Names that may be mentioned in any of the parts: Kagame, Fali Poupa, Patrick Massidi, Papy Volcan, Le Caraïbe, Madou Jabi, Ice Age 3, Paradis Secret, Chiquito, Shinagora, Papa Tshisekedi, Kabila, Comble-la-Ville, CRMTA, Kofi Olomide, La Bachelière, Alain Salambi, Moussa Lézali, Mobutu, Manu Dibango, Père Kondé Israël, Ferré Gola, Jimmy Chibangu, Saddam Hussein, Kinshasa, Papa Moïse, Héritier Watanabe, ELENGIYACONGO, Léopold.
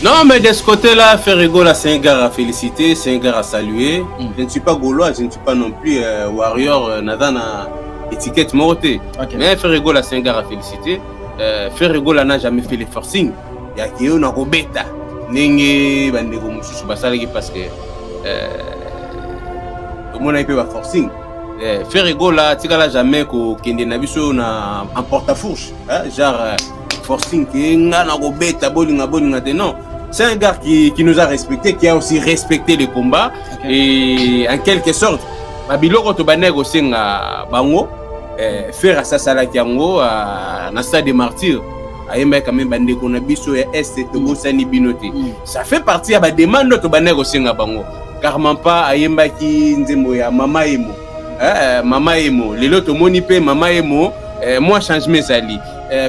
Non, mais de ce côté-là, Ferré Gola, c'est un gars à féliciter, c'est un gars à saluer. Je ne suis pas gaulois, je ne suis pas non plus warrior, Nadana, étiquette mortée. Okay. Mais Ferré Gola, c'est un gars à féliciter. Ferré Gola n'a jamais fait les forcing. Il y a qui est un bêta. Nengue, bandego, moussou, bassalé, parce que. Comment on a eu le forcing? Ferré Gola, tu n'as jamais un porte-à-fourche. Genre. Forcing non, c'est un gars qui nous a respecté, qui a aussi respecté les combats, okay. Et en quelque sorte babilo ko to banego singa bango faire ça salakiango na stade des martyrs ayemba quand même bande ko na biso ya est to bosani binoté, ça fait partie à ba demande to banego singa bango carrément pas ayemba ki nzembo ya mama emo mama emo lelo to moni pe mama emo moi change mes alliés.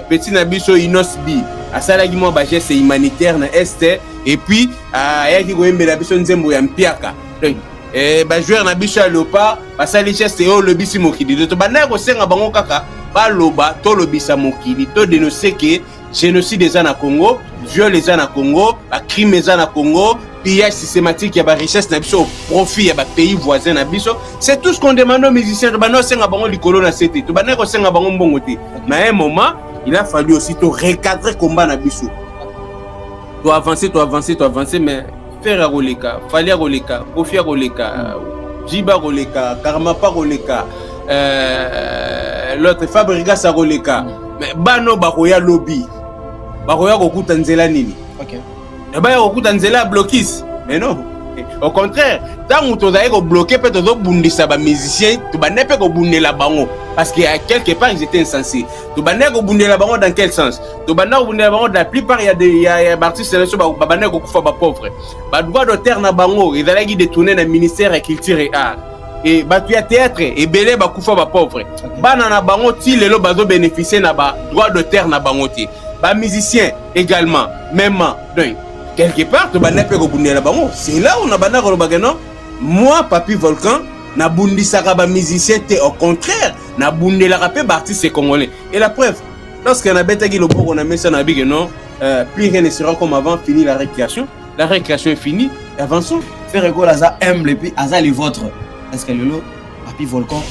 Petit Nabiso Inosbi, à Salagimo Bagé, c'est humanitaire dans l'Est, et puis à Yakigoembe Nabiso Nzembo Yampiaka. Donc, Bajouer Nabiso Alopa, à Salichès, c'est au Lobisi Mokidi. De Tobanego Senga Bangokaka, Baloba, Tolobisa Mokidi, to dénoncer que génocide des Ana Congo, viol des Ana Congo, la crime des Ana Congo, pillage systématique, il y a des richesses, au profit, il y a des pays voisins. C'est tout ce qu'on demande aux musiciens. Mais à un moment, il a fallu aussi recadrer le combat. Tu avances, mais faire Roleka, Falia Roleka, Kofia Roleka, Jiba Roleka, Karmapa Roleka, l'autre Fabrigas Roleka. Mais Bano Baroya Lobby, Baroya Rokuta Nzelanini. Mais non, au contraire, tant que tu as bloqué, tu as bloqué les musiciens, tu n'as pas bloqué la bango. Parce que quelque part, ils étaient insensés. Tu n'as pas bloqué la bango dans quel sens? Tu n'as pas bloqué la bango dans la plupart, il y a des artistes qui sont pauvres. Les droits d'auteur na bango, ils allaient détourner le ministère de la Culture et Arts. Et tu as théâtre, et belé, ils sont pauvres. Banana bango, ils ont bénéficié des droits d'auteur na bango. Les musiciens également, même. Quelque part, c'est là où on a moi, Papy Volcan, n'a bundi saraba musicien, au contraire, n'a bundi la rapé artiste congolais. Et la preuve, lorsqu'on a bêté le bon, on a mis ça dans que non, plus rien ne sera comme avant, fini la récréation est finie, avançons. Ferré Gola aime les pays, Aza les vôtres. Est-ce que le Papy Volcan,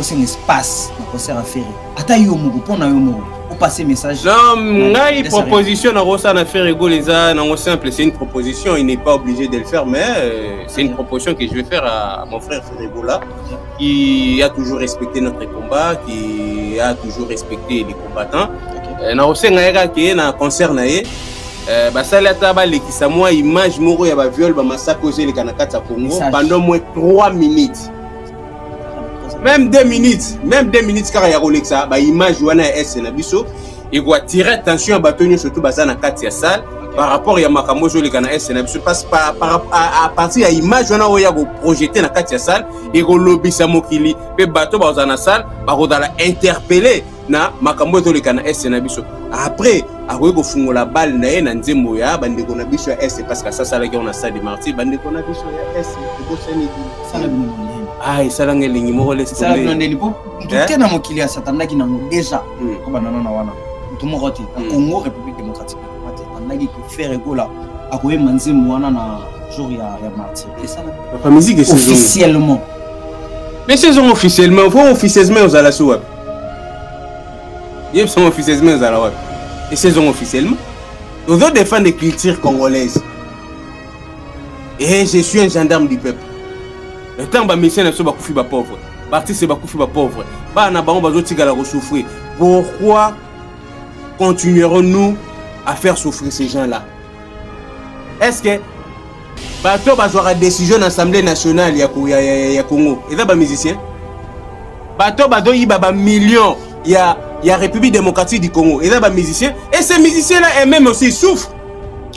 c'est un espace pour faire affaire. Ata yomogo, pour na yomogo. Passer message. Non, une proposition dans Rossana Ferré Gola, non simple, c'est une proposition, il n'est pas obligé de le faire, mais c'est une proposition que je vais faire à mon frère Ferré Gola, qui a toujours respecté notre combat, qui a toujours respecté les combattants. Dans Rossana qui est dans concert naé, basalata les qui moi image moro ya ba viol ba massacre les kanakata Congo pendant moins 3 minutes. Même 2 minutes, car il y a Rolexa, l'image de S. Nabiso, il doit tirer attention à Batonio, surtout Bazana Katia Sal, par rapport à Makamojo, le Ghana S. Nabiso, parce à partir de l'image de Naoyago projetée dans Katia Sal, il doit lobby Samokili, et Bato Bazana Sal, par contre, il interpellé na Makamojo, le Ghana S. Nabiso. Après, il doit faire la balle, il doit dire Moya, Bandeko Nabiso S, parce que ça, ça, on a ça de Marty, Bandeko Nabiso S, c'est bon. Ah, ça l'a engagé, il m'a laissé. Ça l'a engagé. Tout le monde qui est à Satan, qui n'a déjà. Comme un anawana. Tout le monde est Congo, République démocratique. On a dit que Ferré Gola a coupé Manzi Mouana un jour il y a mardi. Et ça, la musique est officiellement. Mais saison officiellement, vous officiellement aux Alasouab. Ils sont officiellement aux Alasouab. Et saison officiellement. Nous devons défendre les cultures congolaises. Et je suis un gendarme du peuple. Le temps où les missions ne sont pas pauvres, les partis ne sont pas pauvres, les souffrir. Pourquoi continuerons-nous à faire souffrir ces gens-là? Est-ce que bateau va avoir une décision de l'Assemblée nationale du Congo? Et là, les musiciens bateau va avoir un million de la République démocratique du Congo. Et là, les musiciens. Et ces musiciens-là, eux-mêmes aussi souffrent.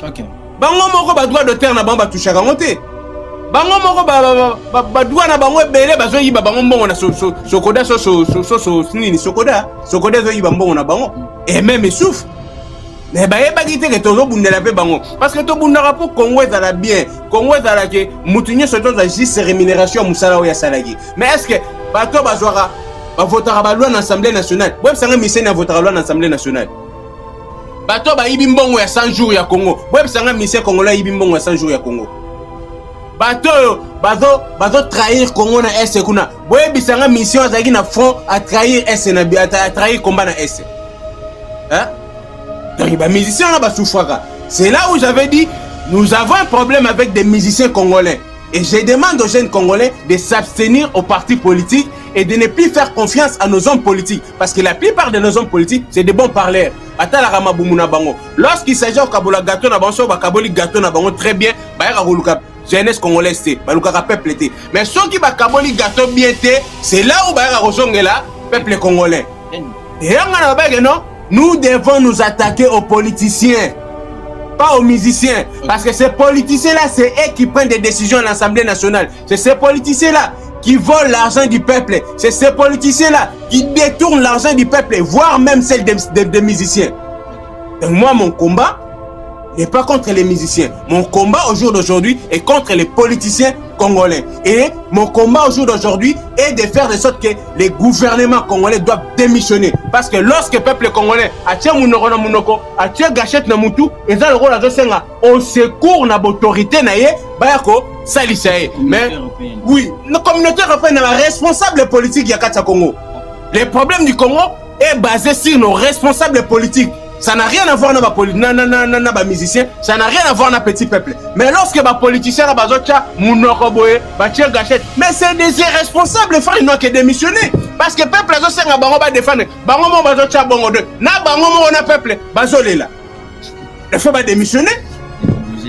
Ok. Bah, on va droit de terre, on va toucher à remonter. Bango moko badwa na bango ebele bazo yiba bango mbongo na sokoda so nini sokoda zo yiba mbongo na bango et même souffre mais ba yeba kite ke tozo bundela pe bango parce que to bundara pour Congo ezala bien Congo ezala ke mutunye so toza juste rémunération musala o ya salagi mais est-ce que bato bazwara ba votera ba loi na Assemblée nationale web sanga misé na votera loi na Assemblée nationale Bato ba ibimbongo ya 100 jours ya Congo. Web sanga mission Congola ibimbongo ya 100 jours ya Congo. Bato bazo trahir Congo na S kuna. Web sanga mission azaki na front à trahir S na bi à trahir combat na S. Hein? Donc ba musicien na ba soufraka. C'est là où j'avais dit nous avons un problème avec des musiciens congolais. Et je demande aux jeunes Congolais de s'abstenir aux partis politiques et de ne plus faire confiance à nos hommes politiques. Parce que la plupart de nos hommes politiques, c'est des bons parleurs. Lorsqu'il s'agit de gâteau, on très bien. Jeunesse congolaise, c'est le peuple. Mais ceux qui ont gâteau bien, c'est là où le peuple congolais. Et nous devons nous attaquer aux politiciens. Pas aux musiciens, parce que ces politiciens-là, c'est eux qui prennent des décisions à l'Assemblée nationale. C'est ces politiciens-là qui volent l'argent du peuple. C'est ces politiciens-là qui détournent l'argent du peuple, voire même celle des musiciens. Donc moi, mon combat n'est pas contre les musiciens. Mon combat au jour d'aujourd'hui est contre les politiciens congolais. Et mon combat au jour d'aujourd'hui est de faire de sorte que les gouvernements congolais doivent démissionner. Parce que lorsque le peuple congolais a tué Mounoko na Mounoko, a tué Gachette na Moutou, ils ont le rôle de au secours na l'autorité na ye, bayako, salisaye. Mais oui, la communauté européenne est responsable politique Yakatsa Congo. Les problèmes du Congo est basé sur nos responsables politiques. Ça n'a rien à voir avec les musiciens, ça n'a rien à voir avec le petit peuple. Mais lorsque les politiciens mais c'est des irresponsables, frère, ils n'ont que démissionner. Parce que le peuple a défendre. Le peuple a démissionné.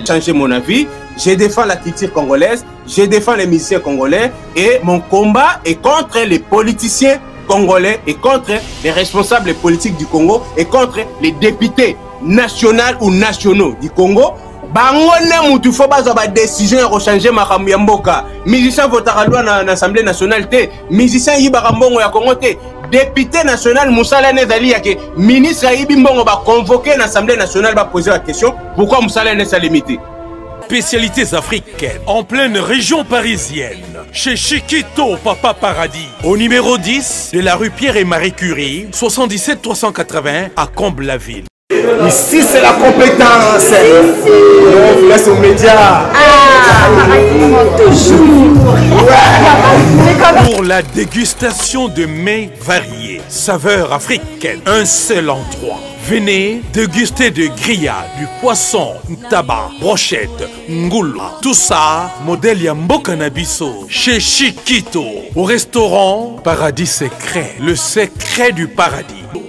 Changer mon avis, je défends la culture congolaise, je défends les musiciens congolais et mon combat est contre les politiciens congolais et contre les responsables politiques du Congo et contre les députés nationaux ou nationaux du Congo. Bangone mutufa baza ba décision ya changer makambo ya mboka. Musicien votera loi na l'Assemblée nationale té, musicien yibaka mbongo ya Congo té, député national Moussa Lézali yake, ministre yibi mbongo ba convoquer l'Assemblée nationale ba poser la question pourquoi Moussa Lézali est limité. Spécialités africaines en pleine région parisienne, chez Chiquito Papa Paradis, au numéro 10 de la rue Pierre et Marie Curie, 77 380 à Comble-la-Ville. Ici c'est la compétence. On vous laisse aux médias. Toujours. Pour la dégustation de mets variés, saveurs africaines, un seul endroit. Venez déguster de grillades, du poisson, tabac, brochette, ngoula. Tout ça, modèle Yambo Cannabiso, chez Chiquito, au restaurant Paradis Secret, le secret du paradis,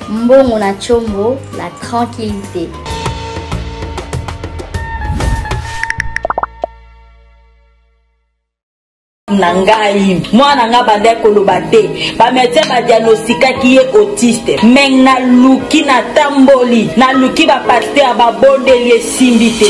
mbongo na chombo la tranquillité. Nangai mwana nga bande kolobate ba médecin ba diagnostica qui est autiste men na luki na tamboli na luki ba pasteur ba bondeli simbité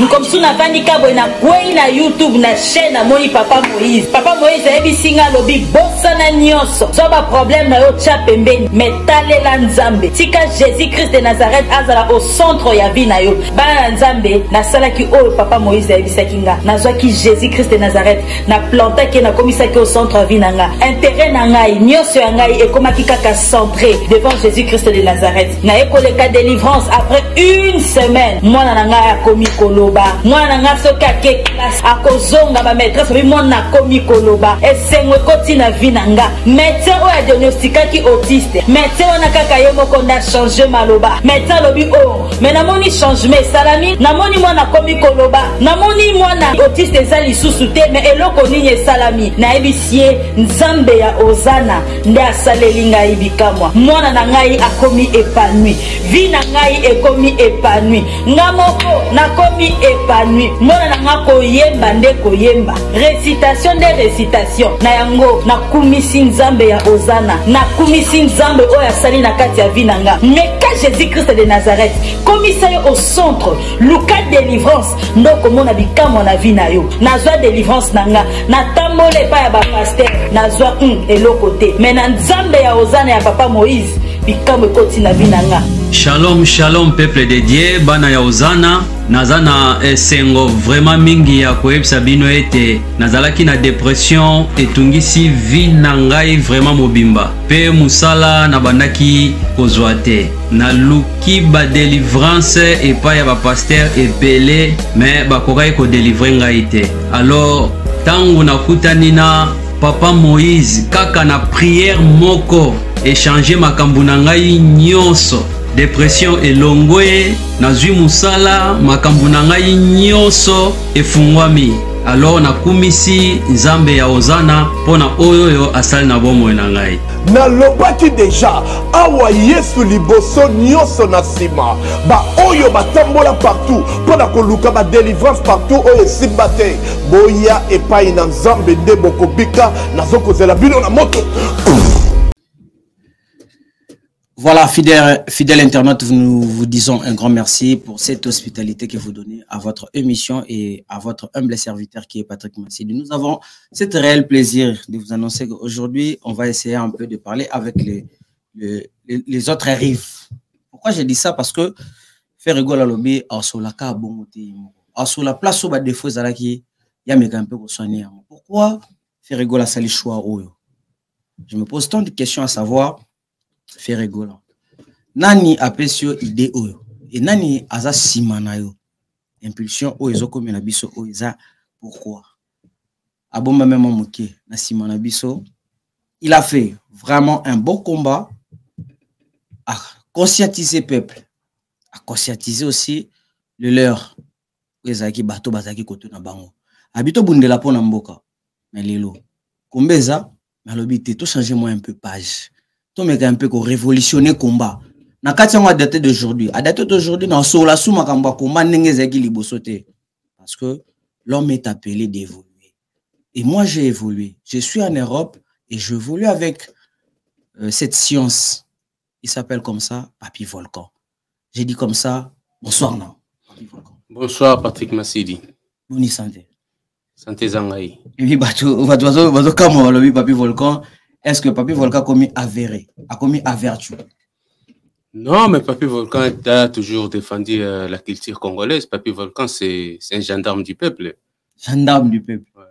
nous comme sou na vanika bo na kwei na YouTube na chaîne moi Papa Moïse ebi singa lobi bossa na nyonso so ba problème na yo chapembe metale la nzambe tika Jésus-Christ de Nazareth azala au centre ya vie na yo ba nzambe na sala ki o Papa Moïse ebi sakinga na zo ki Jésus-Christ de Nazareth na plan qui n'a commis ça qui au centre vie nanga intérêt nanga ignoce nanga et comment qui kaka centré devant Jésus-Christ de Nazareth na école ka délivrance après une semaine moi nanga a commis koloba moi nanga soka ke classe a kozonga ba maîtresse bi mon na commis koloba et sengo koti na vie nanga médecin o a diagnostica qui autiste médecin on a kaka yo moko na changer maloba médecin lobi o mais na moni changement salami na moni moi na commis koloba na moni moi na autiste ezali susute mais eloko ni salami na ebisier nzambe ya ozana nde asalelinga ibikamwa mwana na ngai akomi épanoui vi na ngai ekomi épanoui ngamoko nakomi épanoui mwana na ngako yemba nde koyemba récitation de récitation na yango nakumisi nzambe ya ozana nakumisi nzambe oyo asali na kati ya vi na nga meka Jésus-Christ de Nazareth komisa yo au centre luka délivrance ndoko mona bikamwa na vi na yo nazwa délivrance na nga na tambole pa ya ba pasteur nazwa eloko te mais na nzambe ya ozana ya Papa Moïse bikamwe koti na binanga. Shalom shalom peuple de Dieu bana ya ozana nazana esengo vraiment mingi ya koyebisa bino ete nazalaki na dépression etungisi vi na ngai vraiment mobimba pe musala na bandaki kozwa te na luki ba délivrance epai ya ba pasteur ebele mais bakokai ko délivrer ngai te alors tango nakutani na Papa Moïse kaka na prière moko échanger makambo na ngai nyonso dépression elongoe nazwi musala makambo na ngai nyonso efungwami alors nakumisi nzambe ya ozana pona oyo yo asali na bomoi na ngai na lobaki deja awa yesu liboso nyonso na sima ba oyo batambola partout pona koluka ba délivrance partout oyo esimba te boya epai na nzambe nde bokobika nazokozela bino na moto. Voilà, fidèle internaute, nous vous disons un grand merci pour cette hospitalité que vous donnez à votre émission et à votre humble serviteur qui est Patrick Massidi. Nous avons cet réel plaisir de vous annoncer qu'aujourd'hui, on va essayer un peu de parler avec les autres rives. Pourquoi j'ai dit ça? Parce que Ferré Gola lobby a sur la carte bonté, a sur la place où bas défaut zalaki ya mega un peu pour soigner. Pourquoi Ferré Gola sali choix? Je me pose tant de questions à savoir. Ferré Gola nani apesio idée oyo et nani aza simana yo impulsion oyo ezokomi na biso oyo eza pourquoi abomba même moké na simana biso. Il a fait vraiment un beau combat à conscientiser peuple à conscientiser aussi le leur ezaki bato bazaki koto na bango abito bundela pona mboka mais lelo kombeza malobité tout changer moi un peu page tout mec un peu qu'on révolutionner combat na kati on a daté d'aujourd'hui à daté d'aujourd'hui dans sola sous makamba combat n'engezaki libosoté parce que l'homme est appelé d'évoluer et moi j'ai évolué, je suis en Europe et je voulais avec cette science il s'appelle comme ça Papy Volcan. J'ai dit comme ça bonsoir non Papy Volcan. Bonsoir Patrick Massidi. Bonne santé. Santé Zangaï. Oui, Papy Volcan, est-ce que Papy Volcan a commis avéré, a commis avertu? Non, mais Papy Volcan a toujours défendu la culture congolaise. Papy Volcan, c'est un gendarme du peuple. Gendarme du peuple. Ouais.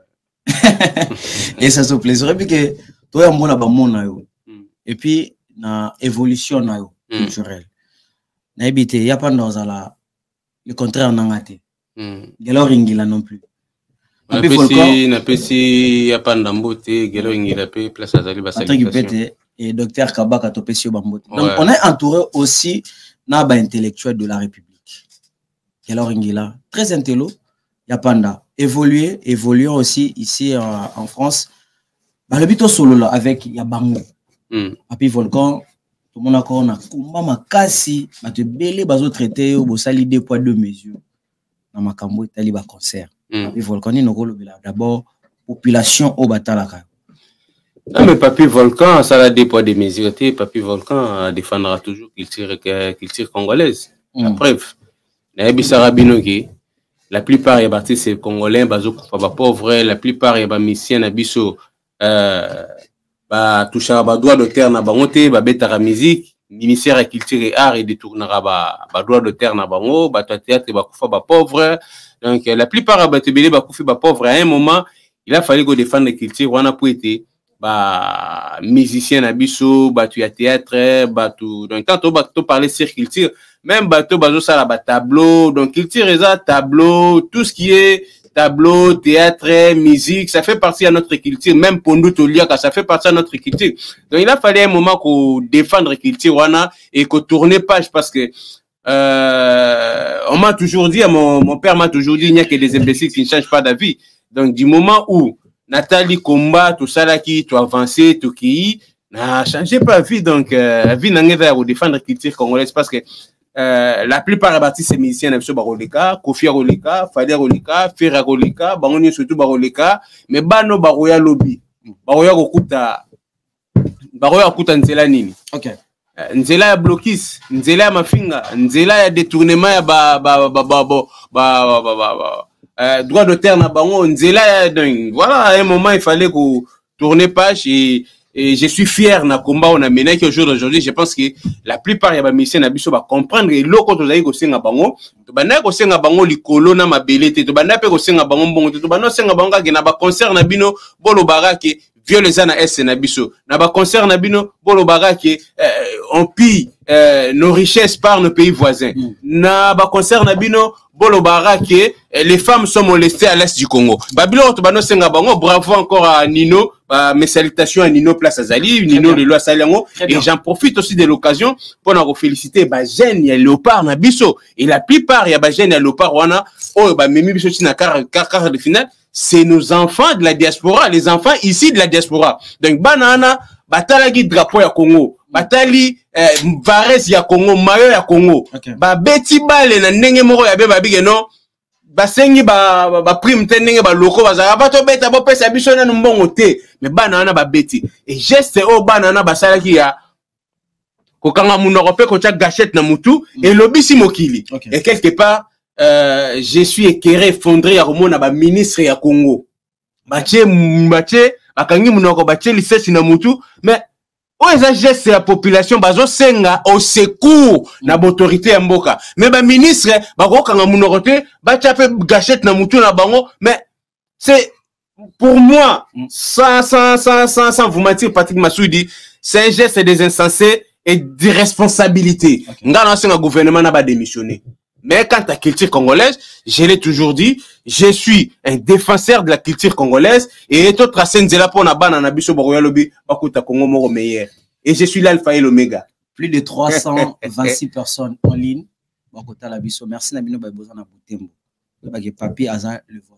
Et ça se plaisir. Et puis, que toi, on a mon et puis, na évolution culturelle. Na habité, il y a pas dans la le contraire on a raté. Et alors ingila non plus. Na pesi na pesi ya pandambote gelo ingila pe place azali ba salutation. Et docteur Kabaka to pesi bambote. Donc on est entouré aussi na ba intellectuels de la République. Et alors ingila très intello ya panda évoluer évoluant aussi ici en France. Ba le bito solo là avec ya bango. Papy Volcan tout le monde encore na kumba makasi ba te belé bazo traiter bo sali deux poids deux mesures. Na makambo etali ba concert. Papy Volcan ni nokolobela d'abord population au batalaka. Non mais Papy Volcan ça la des poids des mesures. Papy Volcan défendra toujours culture congolaise. La preuve. Na ebisa rabinoki la plupart ya bâtisse congolais bazo kufa ba pauvre, la plupart ya ba misien na biso ba toucha ba droit d'auteur na bangote ba betara musique. Ministère de la culture et art et détournera ba droit de terre na bango ba théâtre ba kufa ba pauvre donc la plupart ba tebele ba kufa ba pauvre à un moment il a fallu qu'on défende la culture on a pour été ba musicien na biso ba tu théâtre ba tout donc tantôt ba to parler sur culture même ba to bazo sala ba tableau donc culture eza tableau tout ce qui est tableau, théâtre, musique, ça fait partie à notre culture, même pour nous, ça fait partie à notre culture. Donc, il a fallu un moment qu'on défende la culture et qu'on tourne page parce que on m'a toujours dit, mon père m'a toujours dit, il n'y a que des imbéciles qui ne changent pas d'avis. Donc, du moment où Nathalie combat, tout ça là qui, tout avancé, tout qui, n'a changé pas d'avis. Donc, la vie n'en est vers défendre la culture congolaise parce que la plupart des bâtisses musiciens n'aiment pas Baroleka, Kofi Aroleka, Fader Aroleka, Ferré Gola, Bangonio surtout Baroleka, mais Bano Baroya lobby, Baroya Kokuta, Baroya Kokuta Nzela Nini. Ok. Nzela ya blokis, Nzela ya mafinga, Nzela ya détournement ya droit de terre na Bango, Nzela ya dingue. Voilà, à un moment il fallait qu'on tourne page et je suis fier na combat on a mené qu'au jour d'aujourd'hui je pense que la plupart ya ba misien na biso ba comprendre et loko to zai ko senga bango to bana ko senga bango likolo na mabelete to bana pe ko senga bango mbongo to bana senga bango ka na ba concert na bino bolo baraki violence na s na biso na ba concert na bino bolo baraki on pille nos richesses par nos pays voisins na ba concert na bino bolo baraki les femmes sont molestées à l'est du Congo babilo to bana senga bango bravo encore à Nino. Mes salutations à Nino Place Azali, Nino de Loi Saliango, et j'en profite aussi de l'occasion pour nous féliciter. Bajen, y a Léopard, Nabiso, et la plupart, y a Bajen, y a Léopard, Wana, oh, bah, Mimi Biso, c'est quart de finale, c'est nos enfants de la diaspora, les enfants ici de la diaspora. Donc, Banana, Batalagi, drapeau ya Congo, Batali, Vares ya Congo, Mayo ya Congo, bah, Betty Bale, na Nenge Moro, ya Babi, non? Basengi ba prime tenenge ba loko bazara ba to beta bo pesa biso na mbongo te mais banana ba beti et geste o banana basala ki ya kokanga munoko pe ko tia gâchette na mutu et lobisi mokili et quelque part je suis éclairé fondré ya komona ba ministre ya Congo batie bakangi munoko batie lisese na mutu mais o eza geste ya population bazo senga au secours na autorité ya mboka mais ba ministre ba kokanga munoko te ba chape gâchette na mutu na bango mais c'est pour moi sans vous mentir Patrick Massidi c'est un geste des insensés et d'irresponsabilité nga na senga gouvernement na ba démissionner mais quant à la culture congolaise, je l'ai toujours dit, je suis un défenseur de la culture congolaise et tout tracé nzela pour na bana na biso boroya lobi bakuta Congo moko meilleur et je suis l'alpha et l'oméga. Plus de 326 personnes en ligne bakuta la biso. Merci na bino ba bozana butembo. Ba ke papi aza le vôtre.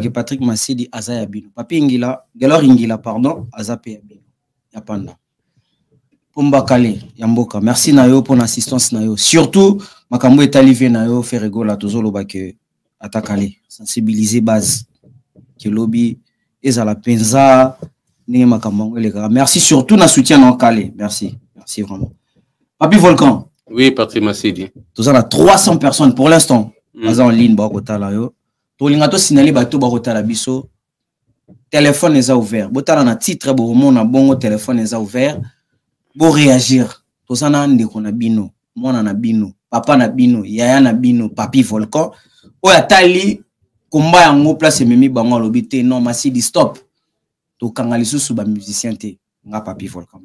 que Patrick Massidi aza ya bino papi ingila galor ingila pardon aza pe ya bino ya panda pomba kale ya mboka merci nayo pour l'assistance nayo surtout makambo etalivé nayo Ferré Gola tozoloba que atakale sensibiliser base que lobby ezala penza ninge makambo les gars merci surtout na soutien na kale merci merci vraiment Papy Volcan oui Patrick Massidi tous on a 300 personnes pour l'instant en ligne ba kotala yo to lingato signaler bato ba kotala biso téléphone est ouvert botala na titre bo mona bongo téléphone est ouvert bo réagir tous on a ndeko na bino mona na bino papa na bino yaya na bino Papy Volcan o atali komba yango place memi bango lobité non Massidi stop to kanga lisusu ba musicien te nga Papy Volcan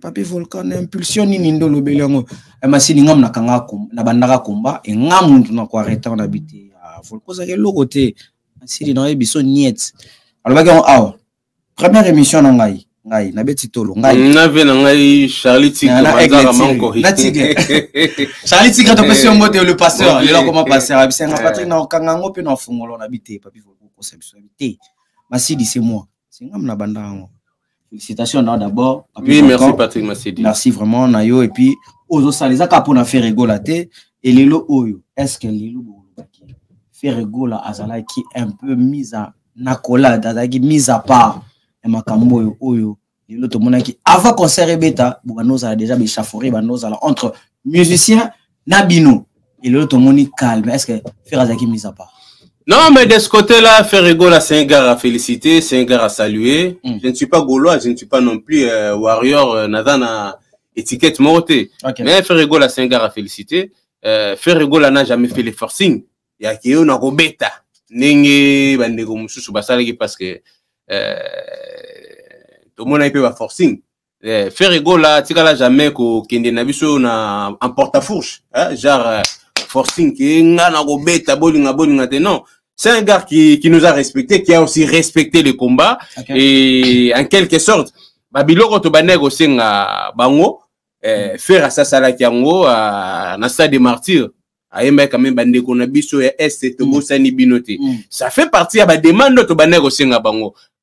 Papy Volcan impulsion ni ndo lobeli yango Massidi ngam na kanga na bandaka komba e ngamu ndo na ko arrêter on habité à Volcan za le côté Massidi na biso niet alors ba on première émission na ngai ngai na beti tolo ngai na ve na ngai Charlie Tigre bazara manko na Tigre Charlie Tigre to pesi on le passeur le comment passer à biso nga Patrick na kanga ngo pe na fungolo na habité Papy Volcan ko conception habité Massidi c'est moi c'est ngam na bandaka ngo. Félicitations d'abord. Oui, merci Patrick Massidi. Merci vraiment Nayo et puis aux salisa capona Ferré Gola té et lelo oyo. Est-ce que lelo bolobaki Ferré Gola azala qui un peu mise à nakola azaki mise à part et makambo oyo oyo lelo to monaki avant concert beta banoza déjà be chaforé banoza entre musiciens nabino et lelo to moni calme. Est-ce que Ferré azaki mise à part? Non, mais de ce côté-là, Ferré Gola, c'est un gars à féliciter, c'est un gars à saluer. Je ne suis pas gaulois, je ne suis pas non plus warrior, Nadana, étiquette mortée. Okay. Mais Ferré Gola, c'est un gars à féliciter. Ferré Gola n'a jamais fait les forcing. Il y a qui est un robeta. Nenge, bandego mususu, basalagi, parce que tout le monde a un peu de forcing. Ferré Gola, tu n'as jamais qu'au Kende Nabiso, on a un porte-à-fourche. Genre, forcing qui est un robeta, bolinga, bolinga, non. C'est un gars qui nous a respecté, qui a aussi respecté le combat. Okay. Et en quelque sorte, Babilo Rotobanego aussi à Bango, faire à sa salakiango, à Nasta des Martyrs, à Emma quand même Bandeko Nabiso et Est Togo Sani Binoté. Ça fait partie à la demande de Tobanego aussi à Bango.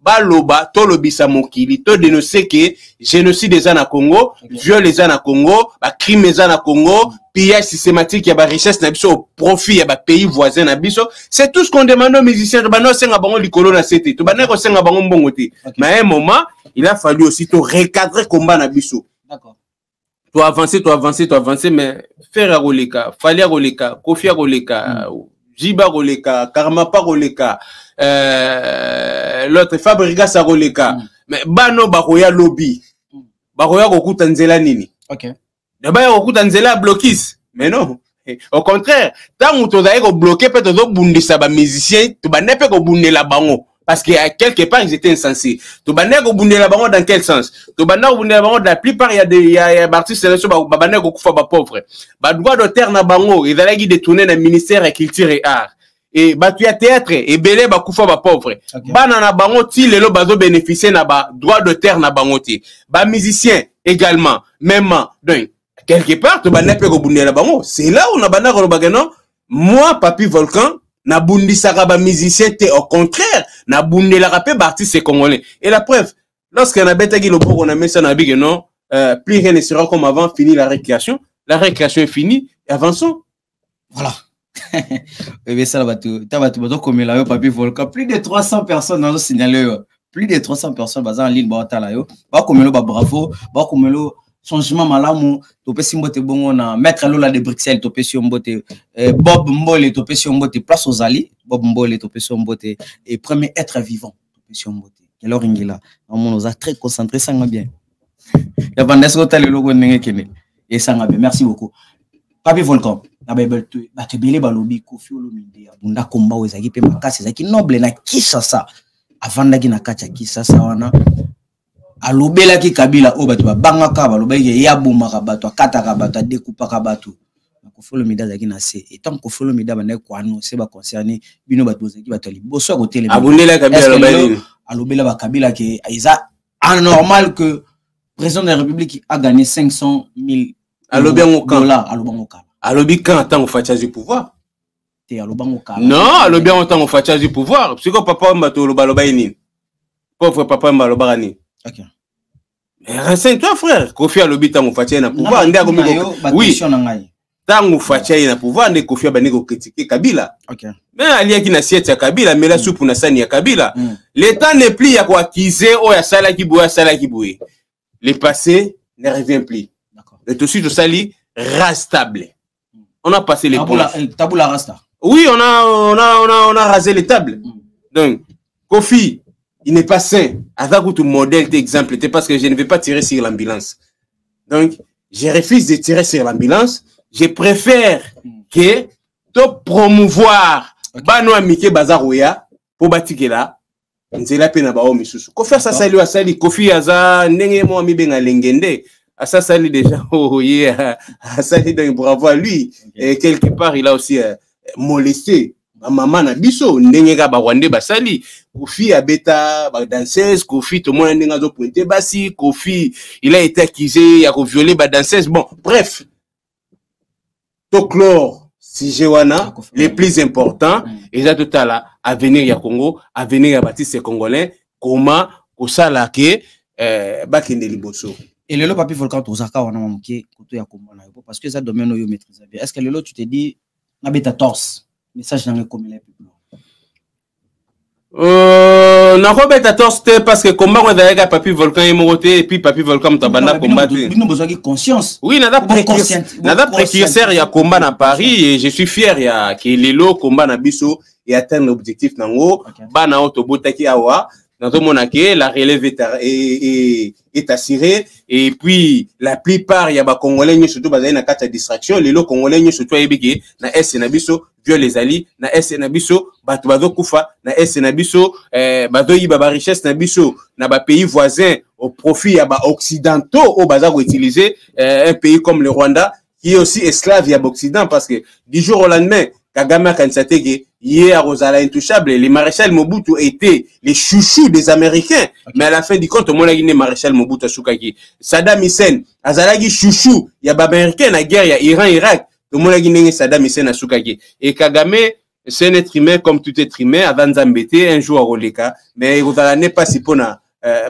bah, loba, to le bisa mokili, to dénoncer que, génocide des ans à Congo, viol des ans à Congo, bah, crime des ans à Congo, pillage systématique, y'a bah, richesse na biso, au profit, y'a bah, pays voisin na biso. C'est tout ce qu'on demande aux musiciens, de bah, n'a gossé, n'a bango l'icolo na c'était, tout, bah, n'a gossé, n'a bango mbongoté. Mais à un moment, il a fallu aussi te recadrer le combat Nabiso. D'accord. Toi avancer, mais Ferré Roleka, Falia Roleka, Kofia Roleka, Jiba Roleka, Karmapa Roleka, l'autre Fabrigas Roleka. Mais Bano Baroya Lobby. Baroya Roku Tanzela Nini. Ok. D'abord, Roku Tanzela bloquise. Mais non. Au contraire, tant que tu as bloqué, peut-être que tu as musicien, tu n'as pas de la bango. Parce que quelque part ils étaient insensés. Tobanego bundela bango dans quel sens? Tobanego bundela bango dans la plupart il y a des artistes sélectionnés ba banego kufa ba pauvre. Ba droit d'auteur na bango, ils allaient détourner le ministère de la culture et art. Et ba tuya théâtre et belé ba kufa ba pauvre. Ba na bango ti lelo bazo bénéficier na ba droit d'auteur na bango ti. Ba musicien également, même donc quelque part tobanego bundela bango, c'est là où na banako lo bagano moi Papy Volcan na bundi saraba musicien te au contraire na bundi la rapé artiste congolais et la preuve lorsqu'on a bêta qui le bourg on a mis ça na big non plus rien ne sera comme avant fini la récréation est finie et avançons voilà et ça va tout t'as comme la yo Papy Volcan plus de 300 personnes dans le signaler plus de 300 personnes bazan en ligne ba tala yo ba comme le ba bravo ba comme le changement malamu topé simbote bongo na maître Lola de Bruxelles topé sur mbote Bob Mbole topé sur mbote place aux alliés Bob Mbole topé sur mbote et premier être vivant topé sur mbote alors ingila on nous a très concentré ça va bien la bande est totale logo nenge kene et ça va bien merci beaucoup Papy Volcan na bible tu ba te bele ba lobi kofi olomide abunda komba ozaki pe makasi ezaki noble na kisasa avandaki na kacha kisasa wana alobela ki kabila o batu ba banga ka baloba ki yabu makabato kata kabato découpa kabato kofolo mida zaki na se etant kofolo mida bana ko annoncer ba concerné bino batu zaki batali boso a côté le abonela kabila lobeli alobela ba kabila ki eza anormal que président de la République a gagné 500 000 $. Alobi quand en tant au fatia du pouvoir té aloba ngoka non alobi en tant au fatia du pouvoir parce que papa mbato loba loba ini pauvre papa mbaloba ani. OK. Mais renseigne-toi frère, Kofi alobi tant au fatia na pouvoir ndé akomi ko oui. Tango fatia ina pouvoir ndé Kofi abani ko critiquer Kabila. OK. Mais alia ki na siete ya Kabila, mais la soupe na sani ya Kabila. L'état n'est plus ya ko accuser o ya sala ki boya sala ki boye. Le passé ne revient plus. D'accord. Et aussi de sali rastable. On a passé les taboula, taboula rasta. Oui, on a rasé les tables. Donc, Kofi, il n'est pas sain. Avec tout modèle d'exemple, parce que je ne vais pas tirer sur l'ambulance. Donc, je refuse de tirer sur l'ambulance. Je préfère que te promouvoir Bano Amike Bazarouya pour Batikela. Nzela Pena Bao Misusu. Kofi, ça salut à Sali. Kofi, Aza, Nenge Moami Benga Lengende. À ça salit déjà, oh yeah, à salit donc bravo à lui. Okay. Et quelque part, il a aussi molesté ma maman à Bisso, Nenga Barwande Basali, Kofi à Beta, Badanseuse, Kofi, tout le monde n'a pas pointé Bassi, Kofi, il a été accusé, il a violé Badanseuse. Bon, bref, Toklor, Sijewana, les plus importants, et là, tout à l'heure, à venir à Congo, à venir à Baptiste Congolais, Koma, Kosalake, Bakende Liboso. Et le Papy Volcan Tozaka on a manqué côté ya Komona parce que ça domaine où maîtrise bien. Est-ce que le tu te dis na beta torse message dans le commun na robeta torse parce que combat on avec Papy Volcan et Moroté et puis Papy Volcan tabanda combattre. Nous besoin de conscience. Oui, nada précurseur ya combat na Paris et je suis fier ya que lelo combat na biso et atteindre l'objectif nango bana otobotaki awa. Dans tout mon accueil, la relève est assurée. Et puis, la plupart, il y a des Congolais qui sont basés dans la carte de distraction. Les Congolais qui sont basés dans l'Est et Nabiso, Dieu les alliés, dans l'Est et Nabiso, Batubazo Koufa, dans l'Est et Nabiso, Badoï Baba Richesse Nabiso, dans les pays voisins, au profit occidentaux, au bazar utilisé, un pays comme le Rwanda, qui est aussi esclave à l'Occident, parce que du jour au lendemain, Kagame a kansaté hier Rosala intouchable, les maréchal Mobutu étaient les chouchous des Américains, mais à la fin du compte, au moins les maréchal Mobutu Sukaki, Saddam Hussein, Azalagi chouchou, il y a Américain la guerre, il y a Iran, Irak, tout le monde a guiné Saddam Hussein à Sukaki. Et Kagame, c'est un être humain comme tout être humain, avant Zambété, un jour à Roleka, mais Rosala n'est pas si pour na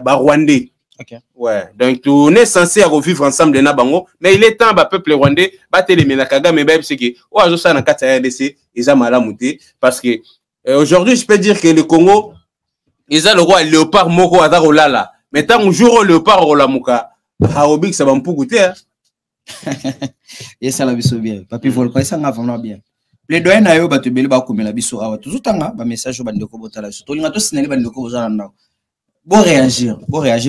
Rwandais. Okay. Ouais, donc on est censé revivre ensemble de Nabango, mais il est temps, bah, peuple rwandais, battre les Ménakaga, mais bah, c'est que, oh, ça, dans 4 RDC, ils ont mal à mouter, parce que, aujourd'hui, je peux dire que le Congo, ils ont le roi Léopard Moko Adarolala, mais tant qu'on joue au Léopard Olamuka, Haobik, ça va me pougoûter, et ça l'a vu bien, Papy Volcan, ça va bien. Les doigts n'aillent pas te bêler, bah, comme la biso, ah, tout le temps, bah, message au Bandoko Botala, surtout, il a tous signalé Bandoko Botala. Bon réagir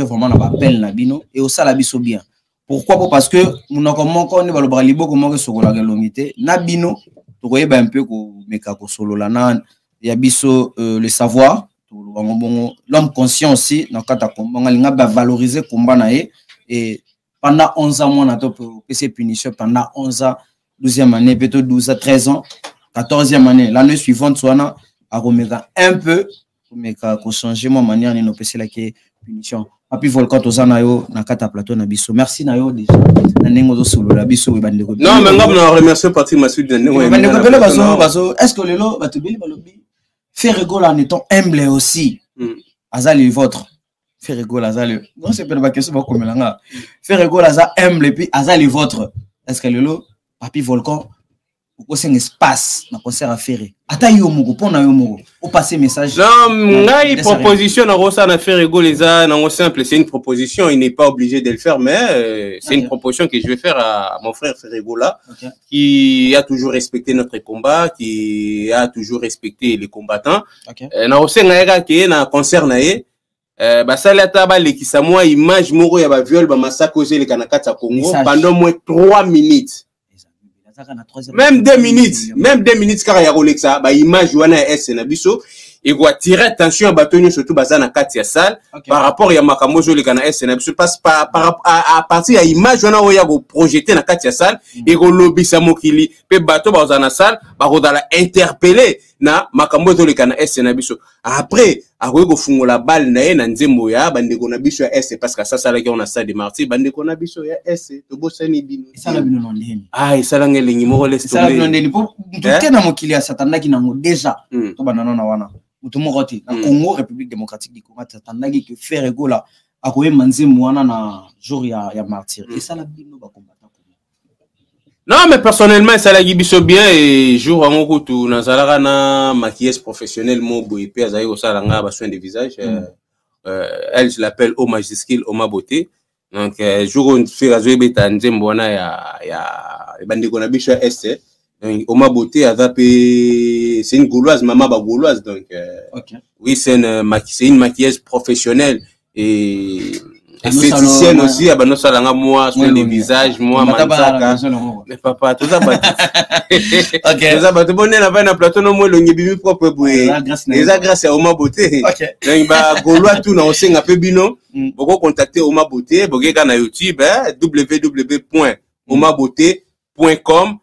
vraiment à l'appel Nabino et au salabiso bien. Pourquoi? Parce que nous avons encore le bralibo comme on sur la galomité. Nabino, tu voyais un peu comme Mekako Solo Lanan, Yabiso le savoir, l'homme conscient aussi, dans le cas de la valoriser le combat. Et pendant 11 ans, on a été punition pendant 11 ans, 12e année, plutôt 12 ans, 13 ans, 14e année. L'année suivante, on a un peu. Mais qu'on change mon manière de nous passer la punition. Papy Volcan, tu as na kata plateau na biso. Merci nayo déjà. N'engo solo la biso we bande ko. Non, mais on va remercier Patrick Massidi. Est-ce que le lot va te bien balobi? Ferré Gola en étant humble aussi. Azali votre. Ferré Gola azali. Non, c'est pas la question ba komelanga. Ferré Gola za humble puis azali votre. Est-ce que le lot Papy Volcan pourquoi c'est un espace dans le concert à Ferré? Attends, il y a un passé message. Non, il y a une proposition dans le concert à Ferré Goleza. Non, simple, c'est une proposition. Il n'est pas obligé de le faire, mais c'est une proposition que je vais faire à mon frère Ferré Gola, qui a toujours respecté notre combat, qui a toujours respecté les combattants. Dans le concert à Ferré, image moro ya ba viol ba massacre les Kanakata Congo pendant moins 3 minutes. Même 2 minutes, car il y a Rolexa, bah, image, Joana S. Nabiso, et quoi tirer attention à bâtonnier surtout basé dans quatre salles par rapport il y a makamojo les gars S ne se passe pas par à partir à image on a où il y a projeté dans quatre salles et qu'on lobby ça mokili pe bateau basé dans salle par contre la interpeller na makamojo les gars S ne biso après à quoi qu'on fongo la balle nae nanze moya bande qu'on a biso S parce que ça là qu'on a ça des martyrs bande qu'on a biso S de bossani bino ça la bino londini ah ça la ngelingi mo laisse tomber ça la londini pour tout na mokili à satana qui n'ont déjà tout banana na wana en Congo, République démocratique du Congo, que Ferré Gola a manzé mouana jour ya martyr. Et ça la bino ba combattant. Non mais personnellement ça la gibiso bien et jour en route nazala na maquillage professionnel mon boy père zaï au salanga ba soin de visage elle je l'appelle au majestil au ma beauté. Donc jour on fait raser beta nzemboana ya bandikona bicho est Oma Beauté, c'est une gauloise, maman ba gauloise, donc okay. Oui, c'est une maquilleuse professionnelle et esthéticienne aussi. Ah ben nous allons moi sur les visages, moi mansaka. Mais papa, tout ça va. Ok. Tout ça va. Tu bonnes la veine à plateau, non moi le nibimi propre boué. Les grâce à Oma Beauté. Donc bah gaulois tout na osenga pe bino. Vous contacter Oma Beauté, vous regardez na YouTube www.omabeauté.com.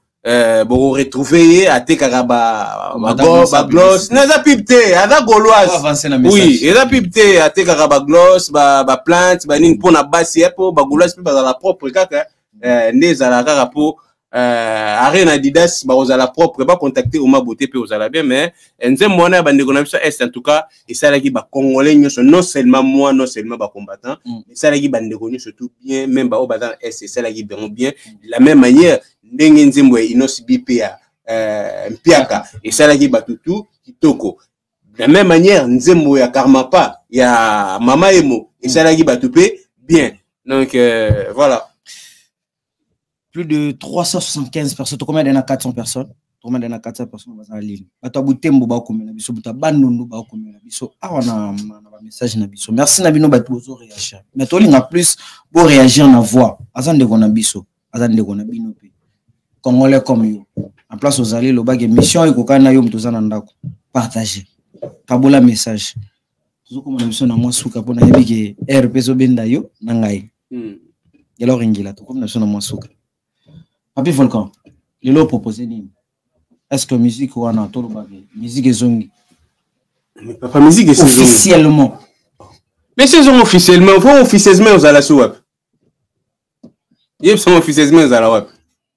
Bon retrouver à Tekaraba ba gloss naza pipté ada gauloise oui eza pipté à Tekaraba gloss ba plante ba nini pona basi epo ba gauloise pe ba la propre kaka neza la kaka po Arena Adidas ba ozala propre ba contacter Oma Beauté pe ozala bien mais nze mona ba ndeko na biso est en tout cas et ça la ki ba congolais nyoso non seulement moi non seulement ba combattant mais ça la ki ba ndeko nyoso tout bien même ba obatan est ça la ki bien de la même manière Nengenzimwe inosibipa mpiaka et ça la qui batutu kitoko de la même manière nzembo ya karmapa ya mama emo et ça la qui batupé bien donc voilà plus de 375 personnes combien d'en a 400 personnes combien d'en a 400 personnes dans la ligne batabutembo ba komela biso butabandondo ba komela biso awana na message na biso merci na bino batuzo réagir mais to linga plus pour réagir na voix azande kona biso azande kona bino Congolais comme yo. En place aux alliés, le bague mission et kokana yo mtozana ndako. Partagez. Kabola message. Toujours comme la mission na moi souka pona yebike RPSO benda yo na ngai. Yalo ringila to comme na mission na moi souka. Papy Volcan, il leur proposer nini? Est-ce que musique wana to bague? Musique ezongi. Mais papa musique ezongi officiellement. Mais saison officiellement, vont officiellement aux ala souap. Yep sont officiellement aux ala wap.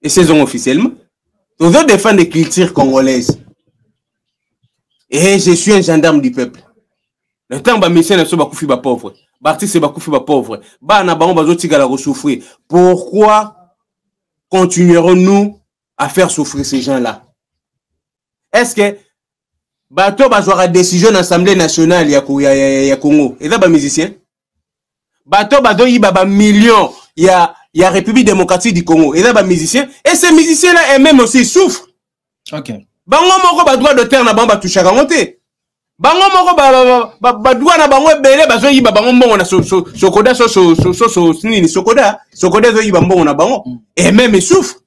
Et saison officiellement, nous devons défendre les cultures congolaises. Et je suis un gendarme du peuple. Le temps où mission est bakoufi ba pauvre, Bartis est bakoufi ba pauvre, Bana Baron Bazotiga la souffrir. Pourquoi continuerons-nous à faire souffrir ces gens-là? Est-ce que Bato Bazoara décision de l'Assemblée nationale ya Congo? Et là, les musiciens Bato Bazo y ba millions ya. Il y a République démocratique du Congo. Et là, bah, musiciens. Et ces musiciens-là, eux-mêmes aussi, ils souffrent. Ok. Bango moko ba droit de terre na bamba touche à raconter. Bango moko ba droit na bango belé ba zoyi ba bango mbongo na sokoda so nini sokoda zoyi ba mbongo na bango. Et eux-mêmes ils souffrent.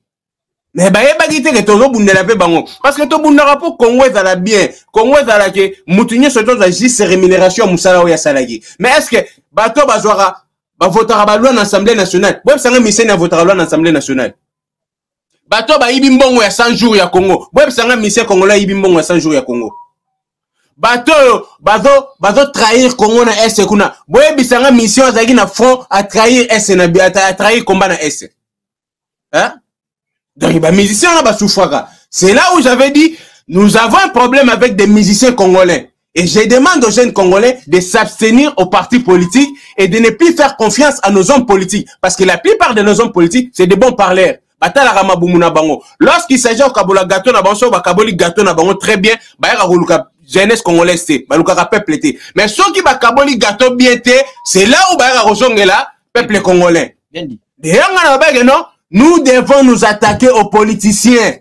Mais bah yeba kite que tozo bundela pe bango parce que to bundela po Congo ezala bien. Congo ezala ke mutunye soto za juste rémunération musala o ya salagi. Mais est-ce que bato bazwara votera la loi dans l'Assemblée nationale. Vous savez, Missena votera la loi dans l'Assemblée nationale. Bato ba ibimbongo ya 100 jours ya Congo. Vous savez, Missena Congolais ibimbongo ya 100 jours ya Congo. Bato bazo trahir Congo na S kuna. Vous savez, Missena Zagi na front à trahir S na à trahir combat na S. Hein? Donc, les musiciens là bas souffrira. C'est là où j'avais dit, nous avons un problème avec des musiciens congolais. Et je demande aux jeunes Congolais de s'abstenir aux partis politiques et de ne plus faire confiance à nos hommes politiques. Parce que la plupart de nos hommes politiques, c'est des bons parleurs. Lorsqu'il s'agit de Kabola Gâteau, très bien, jeunesse congolaise, mais ceux qui Kaboli Gâteau bien, c'est là où le peuple congolais. Nous devons nous attaquer aux politiciens.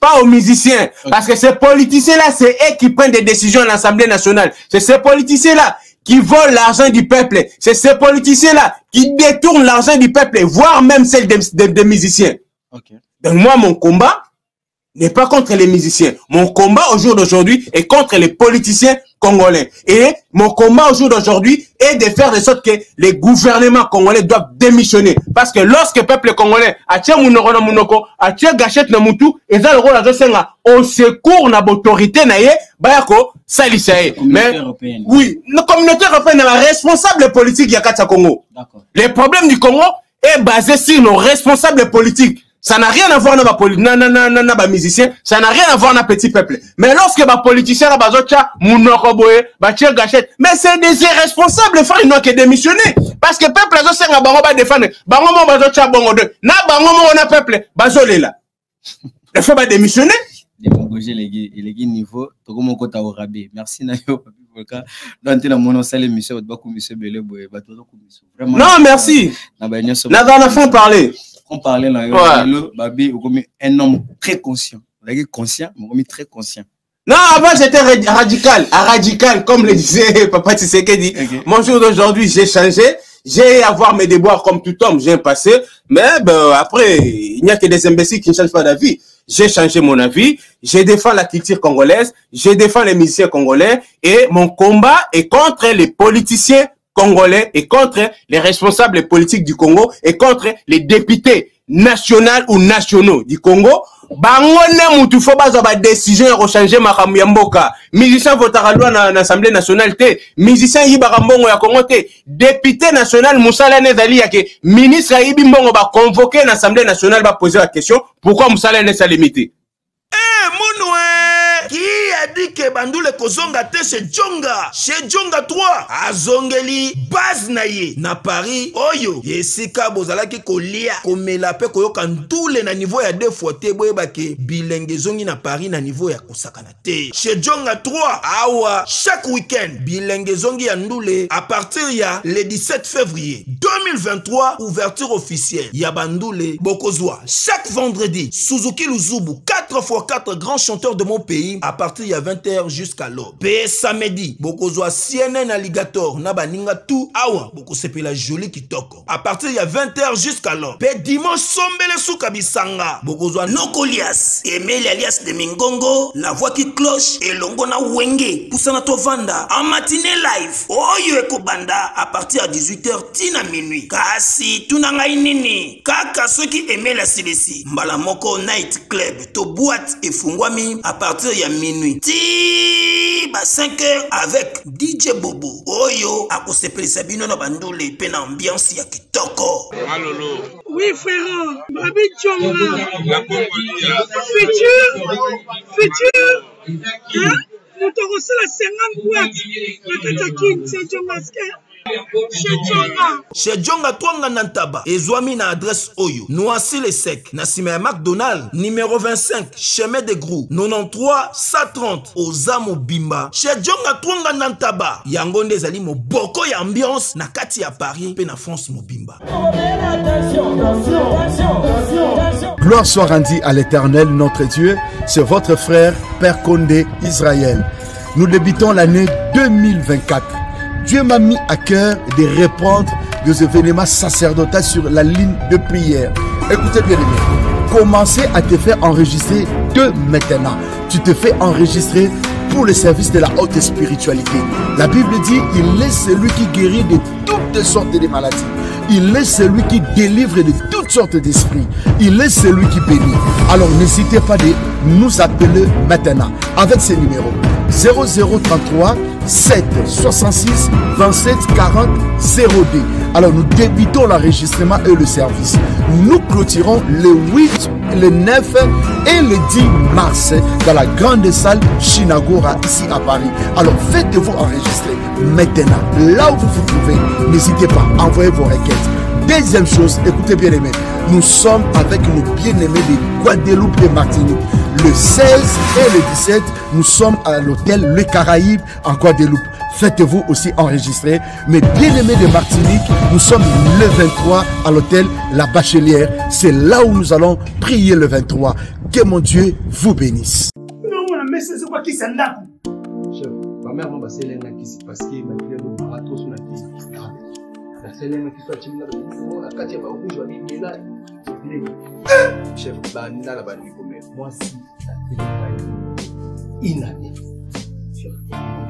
Pas aux musiciens, parce que ces politiciens-là, c'est eux qui prennent des décisions à l'Assemblée nationale. C'est ces politiciens-là qui volent l'argent du peuple. C'est ces politiciens-là qui détournent l'argent du peuple, voire même celle des musiciens. Okay. Donc moi, mon combat n'est pas contre les musiciens. Mon combat au jour d'aujourd'hui est contre les politiciens congolais. Et mon combat au jour d'aujourd'hui est de faire de sorte que les gouvernements congolais doivent démissionner. Parce que lorsque le peuple congolais a tué Mounoro Mounoko, a tué Gachette Namoutu, et ça le rôle à au secours n'a l'autorité naïe, Bayako, Salisaye. Mais oui, la communauté européenne est responsable politique Yakata Congo. Les problèmes du Congo est basé sur nos responsables politiques. Ça n'a rien à voir avec les musiciens, ça n'a rien à voir avec les petits peuples. Mais lorsque les politiciens gâchette, mais c'est des irresponsables, frère, ils n'ont qu'à démissionner. Parce que le peuple, il faut démissionner. Les niveaux, merci, non, merci. On parlait là, un homme très conscient. Conscient, mais très conscient. Non, avant j'étais radical. Radical, comme le disait Papa Tshisekedi. Okay. Mon jour d'aujourd'hui, j'ai changé. J'ai à voir mes déboires comme tout homme. J'ai un passé. Mais ben, après, il n'y a que des imbéciles qui ne changent pas d'avis. J'ai changé mon avis. Je défends la culture congolaise. Je défends les musiciens congolais. Et mon combat est contre les politiciens congolais et contre les responsables politiques du Congo et contre les députés nationaux ou nationaux du Congo. Bangone moutufo baza ba décision rechanger makamu ya mboka. Musicien votera loi na l'Assemblée nationale té, musicien yibaka mbongo ya Congo té, député national Moussa Lézali yake, ministre yibi mbongo ba convoquer l'Assemblée nationale ba poser la question pourquoi Moussa Lézali limité. Dit que Bandoule Kozonga te chez Djonga 3, à Zongeli, base naye, na Paris, Oyo, Yesika Bozala qui kolia, comme la paix koyokan tous les na niveau ya deux fois te boebake, bilingue zongi na Paris na niveau ya kosakanate. Chez Djonga 3, awa, chaque week-end, bilingue zongi ya Ndoule, à partir ya le 17 février 2023, ouverture officielle, ya Bandoule, Bokozwa, chaque vendredi, Suzuki Luzubu, 4x4 grands chanteurs de mon pays, à partir ya 20h jusqu'à l'aube. P samedi, Bokozwa CNN Alligator, Nabaninga tout awa, Bokosepe la jolie qui toko. À partir ya 20h jusqu'à l'aube. P dimanche sombele soukabisanga, Bokozwa Nokolias, Emeli alias de Mingongo, la voix qui cloche, et Longona Wenge, Poussana Tovanda, en matinée live, Oyo Ekobanda, à partir à 18h, Tina minuit. Kasi, Tunanga Inini, Kaka ceux qui aimaient la CDC, Mbalamoko Night Club, Toboat et Fungwami, à partir ya minuit. 5h avec DJ Bobo. Oyo, à cause de Sabino Nabandoule, peine ambiance ya kitoko. Malolo. Oui, frère. Babi Tchonga. La Congolia. Futur. Hein? Nous te recevons la 50 boîtes. La Katakin, c'est Djongaske. Chez Djonga Twanga Nantaba, Ezwami na adresse Oyo, Noisy les Secs, Nassime McDonald, numéro 25, chemin de Grou, 93 130, Ozamo Bimba. Chez Djonga Twanga Nantaba, Yangonde Zali mo boko ya ambiance, na kati ya Paris, pe na France mo Bimba. Gloire soit rendue à l'Éternel, notre Dieu, c'est votre frère, Père Kondé Israël. Nous débutons l'année 2024. Dieu m'a mis à cœur de répondre des événements sacerdotaux sur la ligne de prière. Écoutez bien, commencez à te faire enregistrer dès maintenant. Tu te fais enregistrer pour le service de la haute spiritualité. La Bible dit, il est celui qui guérit de toutes sortes de maladies. Il est celui qui délivre de toutes sortes d'esprits. Il est celui qui bénit. Alors n'hésitez pas de nous appeler maintenant avec ces numéros. 0033 7 66 27 40 02. Alors nous débutons l'enregistrement et le service. Nous clôturons le 8, le 9 et le 10 mars dans la grande salle Shinagora ici à Paris. Alors faites-vous enregistrer maintenant, là où vous vous trouvez. N'hésitez pas, envoyez vos requêtes. Deuxième chose, écoutez bien aimés, nous sommes avec nos bien-aimés de Guadeloupe et Martinique. Le 16 et le 17, nous sommes à l'hôtel Le Caraïbe en Guadeloupe. Faites-vous aussi enregistrer. Mes bien-aimés de Martinique, nous sommes le 23 à l'hôtel La Bachelière. C'est là où nous allons prier le 23. Que mon Dieu vous bénisse. Non, mais c'est quoi qui s'en a? Chef, ma mère m'a passé l'année qui s'est passée. Ma mère m'a pas trop son activité. C'est l'un qui soit timide, la quatrième au rouge, je vais là. Chef, Banina la banni comme moi, si la télé, il n'a rien.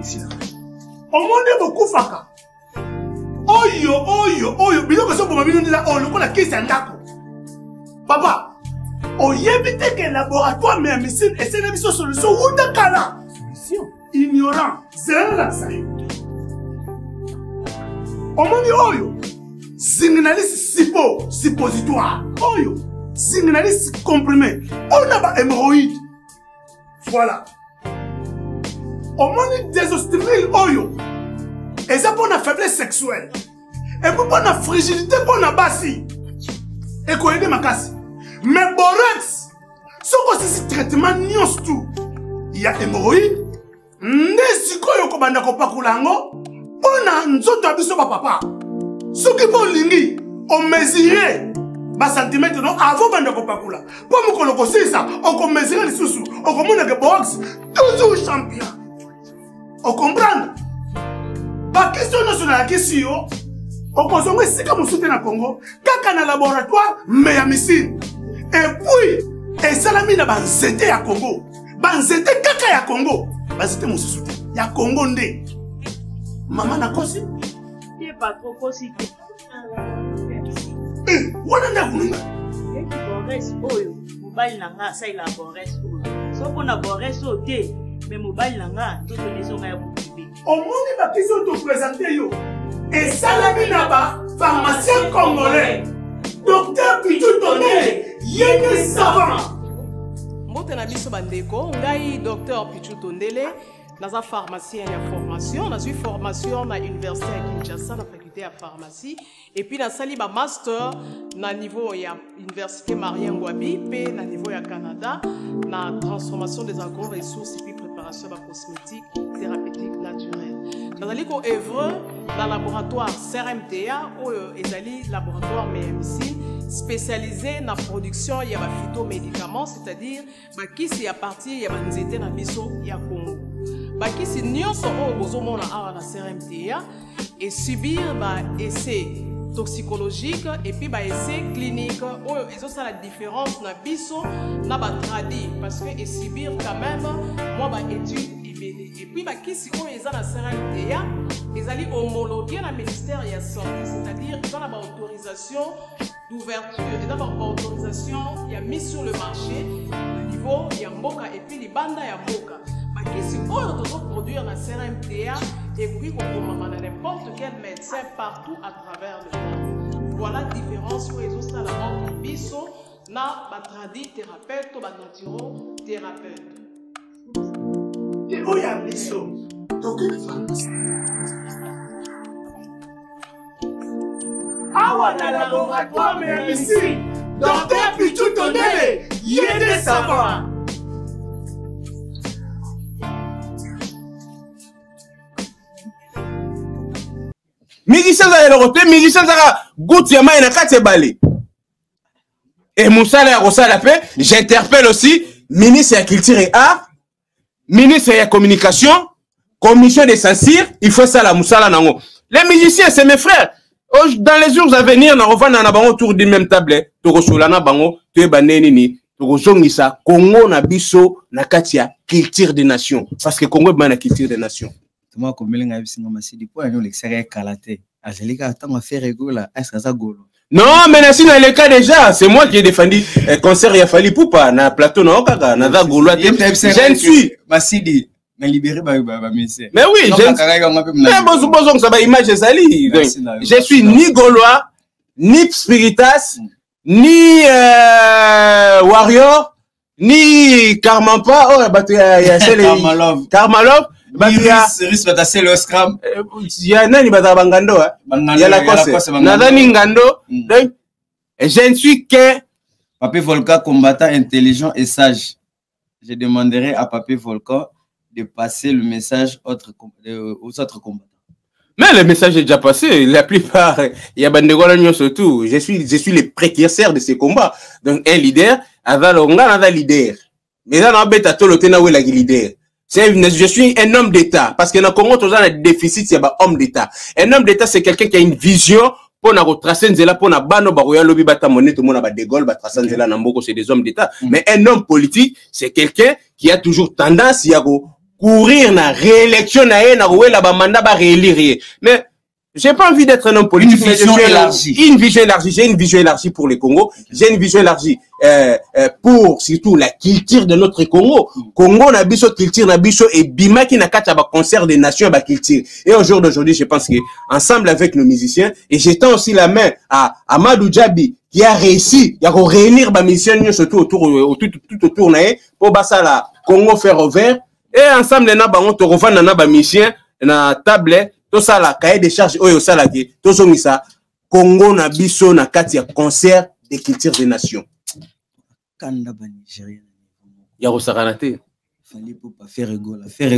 ici. Au monde beaucoup faka. Oyo oyo oyo biloko so boma bino ndila on lokola kisi andako. Papa, oyebite que laboratoire mais médecine et c'est une solution ou dakala. Ignorant, c'est là ça. Au monde oyo signaliste sipo, suppositoire. Oyo signaliste comprimé. On a pas hémorroïde. Voilà. Au monde des ostrils oyo. Et ça pour la faiblesse sexuelle. Et pour la fragilité pour la basse. Et qu'on aide ma casse. Mais borax, ce que c'est ce traitement nions tout. Il y a hémorroïde. N'est-ce qu'on a un peu papa. Ce qui pour l'ingui, on mesurait. Bas centimètre non avant bandako pakula. Pour me colocoser ça, on mesurait les sous-sous. On commande que borax, toujours champion. On comprend? La question nationale, la question, on consomme ce que nous soutenons au Congo, quand on a un laboratoire, mais il y a missile. Et puis, et ça, il y a un zété à Congo. Un zété à Congo. Un zété à Congo. Il y a un Congo. Maman a conçu. Il n'y a pas trop conçu. Eh, on a un Congo. Et qui borresse, oh, mobile langa, ça, il a borresse, oh. Sauf qu'on a borresse, oh, mais mobile langa, toutes les hommes à vous. Au monde la question de présenter yo et salami naba pharmacien congolais docteur Pitoutondélé yéné savant mbote na biso bandeko ngai docteur Pitoutondélé dans un pharmacien et en formation dans une formation à l'université à Kinshasa la faculté à pharmacie et puis dans sali ba master na niveau ya université Marien Ngouabi pe na niveau ya Canada na transformation des agro-ressources et puis préparation de la cosmétique thérapeutique naturelle. Dans le laboratoire CRMTA ou le laboratoire MMC spécialisé dans la production de phytomédicaments, c'est-à-dire qui sont à partir de zété dans le Congo. Qui sont à la CRMTA et subir des essais toxicologiques et puis des essais cliniques. Et ça, la différence dans le traduit parce que subir quand même, moi, études. Et puis, qui si on est dans la CRMTA, ils allaient homologuer le ministère de la Santé, c'est-à-dire dans la autorisation d'ouverture et dans la autorisation, il y a mis sur le marché le niveau, il y a Mboka et puis les bandes à Mboka. Qui si on doit produire la CRMTA et puis on peut n'importe quel médecin partout à travers le monde. Voilà la différence pour les autres à la mort de Bissot, na batradi thérapeute ou batantiro thérapeute. Et où y a des choses. Donc, il faut un laboratoire, mais ici, docteur Pitoutondélé, il y a des savants. Miliciens à l'Europe, miliciens à Goutiama et Nakate Bali. Et Moussa Lézali, j'interpelle aussi ministre de la Culture et Arts. Ministre de la communication, commission de Saint-Cyr, il faut ça la moussala nango. Les musiciens, c'est mes frères. Dans les jours à venir, on va dans autour du même table. Toko solana bango, tu es banenini, toko jongisa, Congo na biso, na katia, culture des nations. Parce que Congo est la culture des nations. Tout le monde a dit que le kalaté. Ferré Gola, non, mais là, si dans le cas déjà, c'est moi qui ai défendu le concert Yafali Poupa, dans le plateau, dans le Gaulois. Je ne suis. Massidi, mais libéré, mais oui, je suis ni Gaulois, ni Spiritas, ni Warrior, ni Karmampa. Oh, Karmalov. Il y a je ne suis qu'un Papy Volcan combattant intelligent et sage. Je demanderai à Papy Volcan de passer le message aux autres combattants. Mais le message est déjà passé. La plupart, il y a Bandegolagno surtout. Je suis le précurseur de ces combats. Donc un leader, avant un leader. Mais là, on a bêta tout le ténaoué la leader. Je suis un homme d'État. Parce que dans le Congo, on a un déficit, c'est un homme d'État. Un homme d'État, c'est quelqu'un qui a une vision pour retracer Nzela, pour c'est des hommes d'État. Mais un homme politique, c'est quelqu'un qui a toujours tendance à courir na réélection na ye na oué la ba mandat ba réélire ye. Mais j'ai pas envie d'être un homme politique. Une vision élargie. Une vision élargie. J'ai une vision élargie pour les Congo. J'ai une vision élargie pour surtout la culture de notre Congo. Congo na biso culture na biso et bima qui na kata ba concert des nations ba culture. Et au jour d'aujourd'hui, je pense que ensemble avec nos musiciens et j'étends aussi la main à Madou Jabi qui a réussi à réunir ba musiciens surtout tout autour naé pour basa la Congo faire ouvert et ensemble na ba on te revend na ba musiciens na table. Tout ça la cahier des charges oyo salaki tout ça misa Congo na biso na katia concert de culture des nations kanda ba Nigeria ya rosakanate fallait pour pas Ferré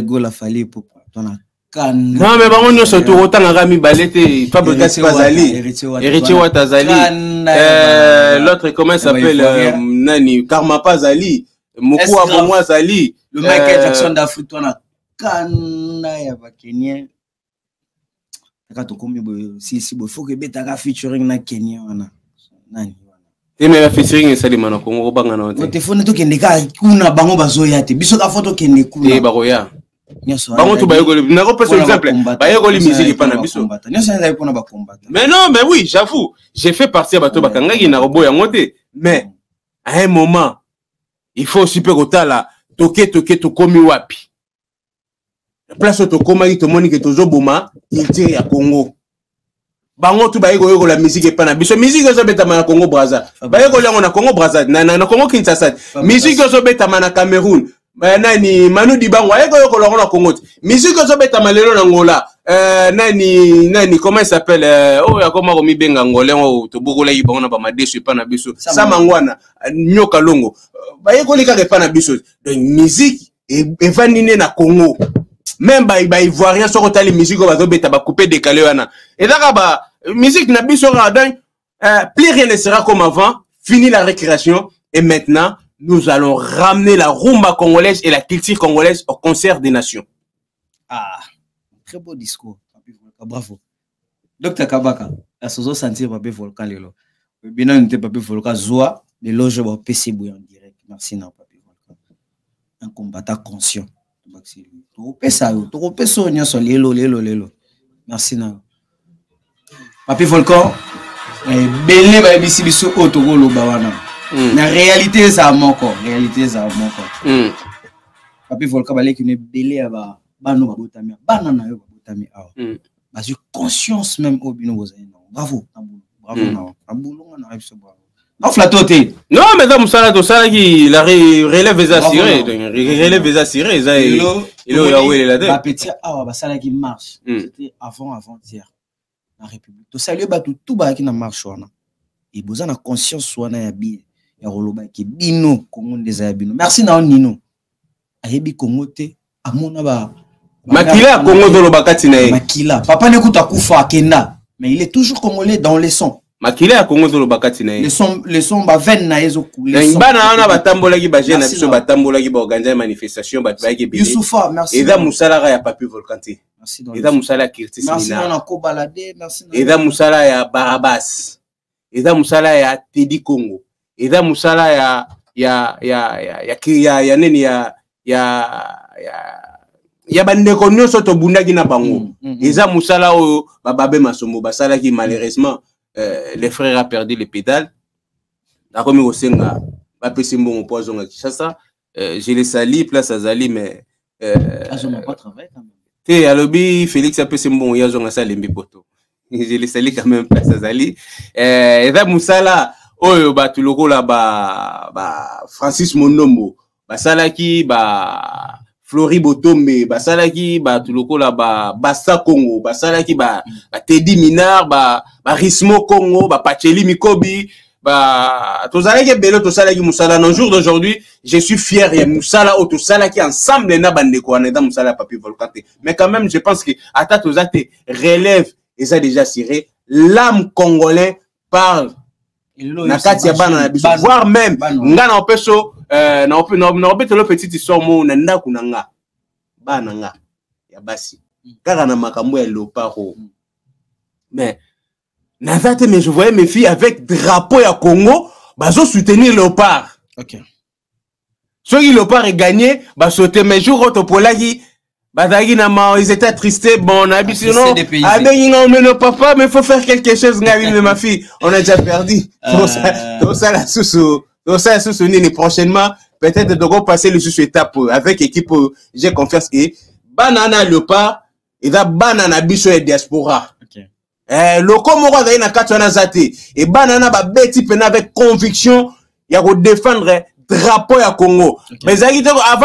Gola fallait pour ton kanda non mais bango nyoso to otanga ngami balete fabricate bazali héritier wa Tazali l'autre comment s'appelle nani Karma Pazali Moku Abomwa Zali le Michael Jackson d'Afrique toi na kanda ya ba Kenyen. Si il faut que tu featuring na Kenya wana nani wana featuring salima na Kongo banga na wote telefone to kende ka kuna bango bazoya te biso ka photo kende kuna e bakoya nyoso bango to bayoko na ko par exemple bayoko li musique pa na biso nyoso na ko na ba combattre. Mais non, mais oui, j'avoue, j'ai fait partie à bato bakanga ki na robo ya ngote, mais à un moment il faut super kotala toke komi wapi place to koma ki to moni ke tozo boma culture ya Congo bango tu ba yeko la musique pa na biso musique zo beta na Congo Brazza ba yeko lango na Congo Brazza na Congo Kinshasa musique zo beta na Cameroun nani Manu Dibango yeko lango na Congo musique zo beta lelo na Angola nani comment il s'appelle oh ya koma ko mi benga ngole o to bukola yi bango na ba madesu pa na biso sa mangwana nyoka longo ba yeko lika pa na biso donc musique e vanine na Congo. Même les Ivoiriens sont en train de musique, couper des caléonas. Et là, la musique n'a plus sera dingue. Plus rien ne sera comme avant. Fini la récréation. Et maintenant, nous allons ramener la rumba congolaise et la culture congolaise au concert des nations. Ah, très beau discours. Bravo. Docteur Kabaka, la sozo sentir Papy Volcan. Le bilan de Papy Volcan, Zoa, les loges au PC Bouy en direct. Merci, non, Papy Volcan. Un combattant conscient. Merci. Papy Volcan, belé ba bisi biso otogolo bawana. Na réalité ça moko, Papy Volcan balé ki ne belé ba banu ba botami, banana yo ba botami awa. Basu conscience même obino bozali na. Bravo, bravo na. Abulonga na biso bravo. Non, flatté. Non, mais dans Moussa Lézali, la relève est assurée. La petite, ça qui marche. C'était avant-hier. La République. Tout ça, tout bas qui marche. Et vous avez conscience, soit un habit. Il y a un qui bino, Congo des habits. Merci, Nino. Ayebi Congo, t'es à mon abat. Makila, Congo de l'Obakatinae. Makila. Papa n'écoute à Koufa, Kenda. Mais il est toujours congolais dans les sons. Makile a Congo zolo bakati na ye. Le son ba ven na yezo kule. Na bana ana batambola ki ba jeune na biso batambola ki ba organiser manifestation ba tbaye bele. Youssoufa, merci. Eza musala ya Papy Volcan. Merci donc. Eza musala kirti sina. Merci na ko balade, merci na. Eza musala ya Barabas. Eza musala ya Teddy Congo. Eza musala ya neni ya bandeko nyoso to bundaki na bango. Eza musala o bababe masombo basala ki malheureusement les frères a perdu les pédales. Je les salis, place à Zali, mais. Je n'ai pas travaillé quand même. T'es à l'objet, Félix a pris bon, il y a un salim bipoto. Je les salis quand même, place à Zali. Et là, Moussala, oh, bah, tout le coup là, bah, Francis Monombo, bah, Salaki, bah. Flori Botombe, Basalaki, Batuloko, Bassa Congo, Basalaki, Teddy Minard, Rismo Congo, Pacheli Mikobi, Tozalaki Bello, Tosalaki Moussala. Dans le jour d'aujourd'hui, je suis fier. Et Moussala, Tosalaki, ensemble, n'a pas de Moussala, Papy Volcan. Mais quand même, je pense que Ata Tozate relève, et ça déjà tiré, l'âme congolaise parle. Nakatia Bana, voire même, Ngan en peso. N'empêche le petit histoire mon nanda kunanga bananga ya basi car na makambo ya loparo mais nazate mais je voyais mes filles avec drapeau ya Congo bazo soutenir Léopard. OK, ceux qui Léopard est gagné ba sauter mes jours autopolaki Ils étaient attristés. Bon, on a habitué, non? Non, papa, mais il faut faire quelque chose. Mais ma fille, on a déjà perdu. Tout ça, la sous-sous. Tout ça, la sous-sous. Prochainement, peut-être, de repasser le sous-étape avec l'équipe. J'ai confiance. Et, banana, le pas, et la banana, bicho et diaspora. Le Comoro, il y a 4 ans. Et banana, bêtis, pena avec conviction, il y a défendre drapeau à Congo. Mais avant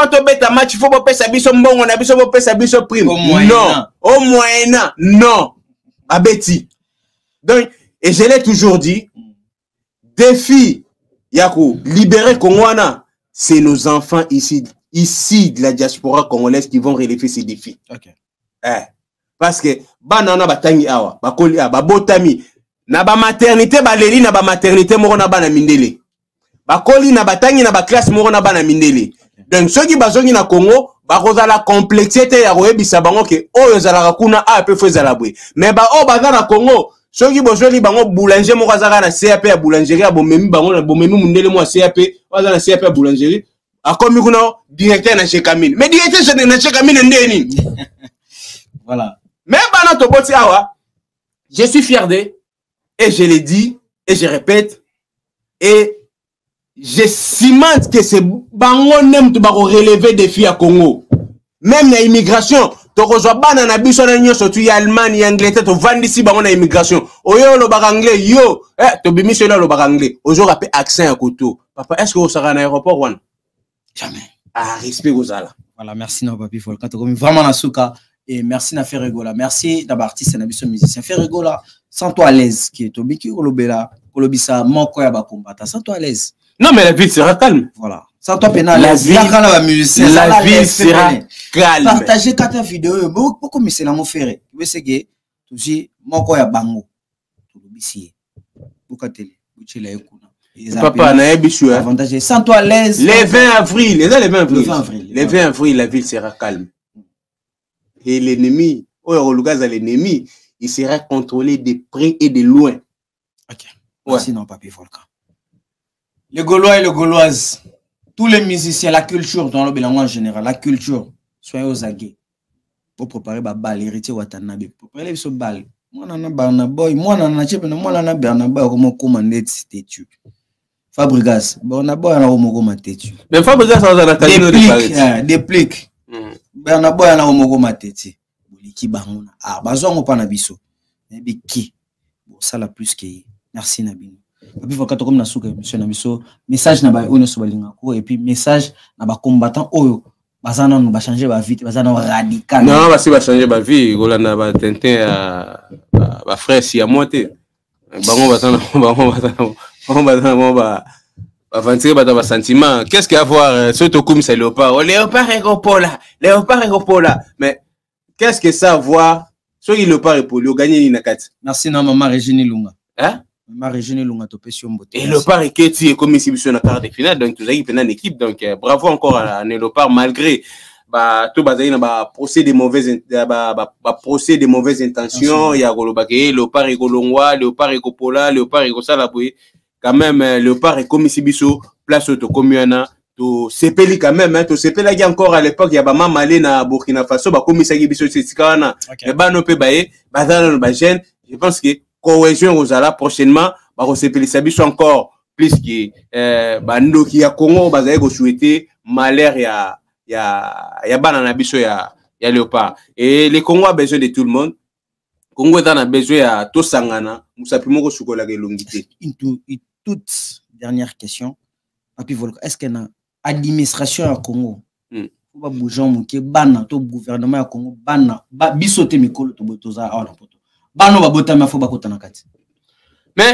de mettre un match, il faut pas payer sa biso mbongo, on a biso pas payer sa biso prime. Non, au moyen, non, à Betty. Donc, et je l'ai toujours dit, défi, Yako, libérer Congouana, c'est nos enfants ici de la diaspora congolaise qui vont relever ces défis. Parce que, banana batangi awa, bakoli awa, babotami, na ba maternité, baléli, na ba maternité, moro na ba na mindele. Bakoli na batangi na ba classe moro na bana mindele. Donc ceux qui bazongi na Congo, bakoza la complexité ya roebisa bango ke oyo zala rakuna a peu feza labwe. Mais ba o baza na Congo, ceux qui bazongi bango boulanger moko zaka na CAP ya boulangerie abomemi bango na bomemi mundele mo CAP, baza na CAP ya boulangerie, akomi kuna directeur na Chekamine. Mais directeur na Chekamine ndeni. Voilà. Mais bana toboti awa, je suis fier de et je l'ai dit et je répète et je cimente que c'est bango n'aime tu vas relever des filles à Congo. Même la immigration, tu reçois banana biso na nyoso tu y Allemagne, Angleterre, tu vends ici bango na immigration. Oyo lo baranglais yo, tu bimisé là lo baranglais. Aujourd'hui appel accent à couteau. Papa, est-ce que vous serez à l'aéroport ou non? Jamais. Ah, respect aux ala. Voilà, merci na Papy Volcan, tu comme vraiment na souka et merci na Ferré Gola. Merci d'abord artiste na biso musicien Ferré Gola. Sans toi à l'aise qui est tobiki olobela, olobisa moko ya ba combattant. Sans toi à l'aise. Non, mais la vie sera calme. Voilà. Sans toi, pénal. La vie sera calme. Partagez 4 vidéos. Pourquoi mais c'est la mot ferré? Vous savez que tu dis, mon corps est bango. Tu le bissier. Pourquoi télé? Papa, n'a pas bichou. Avantagez. Sans toi, l'aise. Les 20 avril. Les 20 avril, la ville sera calme. Et l'ennemi, l'ennemi, il sera contrôlé de près et de loin. Ok. Voici non, Papy Volcan. Les Gaulois et les Gauloises, tous les musiciens, la culture, dans le bilan en général, la culture, soyez aux aguets. Pour préparer ma balle, héritier Watanabe, pour préparer ce balle. Moi, je suis Barnaboy, moi, je suis Barnaboy, comment commander cette têtu. Fabregas, Barnaboy, comment têtu. Mais Fabregas, on a la caillou de déplique. Barnaboy, comment têtu. Qui barona. Ah, bazon, on pas nabiso. Mais qui? Bon, ça, la plus qui. Merci, Nabino. Et puis, quand on a un message, et puis message, on a combattant, on va changer ma vie, on va radical. Non, on va changer ma vie, on va tenter à frère si à monter. On va sentiment. Qu'est-ce qu'il y a à voir? Surtout comme c'est Léopard. Léopard et Gopola. Léopard et Gopola. Mais qu'est-ce que ça a à voir? Soit il Léopard et Polo, gagner une carte. Merci, non, maman Régine Lunga. Hein? Et Léopard est qui est comme ici sur la carte de finale, donc tout ça il une équipe, donc bravo encore à Léopard malgré tout basé dans procès des mauvaises intentions. Il y a Golobake, Léopard et Golongwa, Léopard et Gopola, Léopard et Gosalaboué. Quand même Léopard est comme ici biso place au Tokomiana, to Sepeli quand même, to Sepela qui encore à l'époque il y a maman malé na Burkina Faso, ba comme ici biso c'est Tikana, mais ba no pe baé, ba dans ba gêne, je pense que cohésion aux ala prochainement bah on s'est encore plus que bando qui a Congo bah ça souhaiter malheur y a banana biso y a Léopard et les Congolais besoin de tout le monde. Congo est en besoin à tout sangana nous sapimo ko sukola ke longité. Toute dernière question Papy Volcan, est-ce que na administration à Congo ou ba bougeon monke bana to gouvernement à Congo bana bisoté mikolo to botoza ala poto. Mais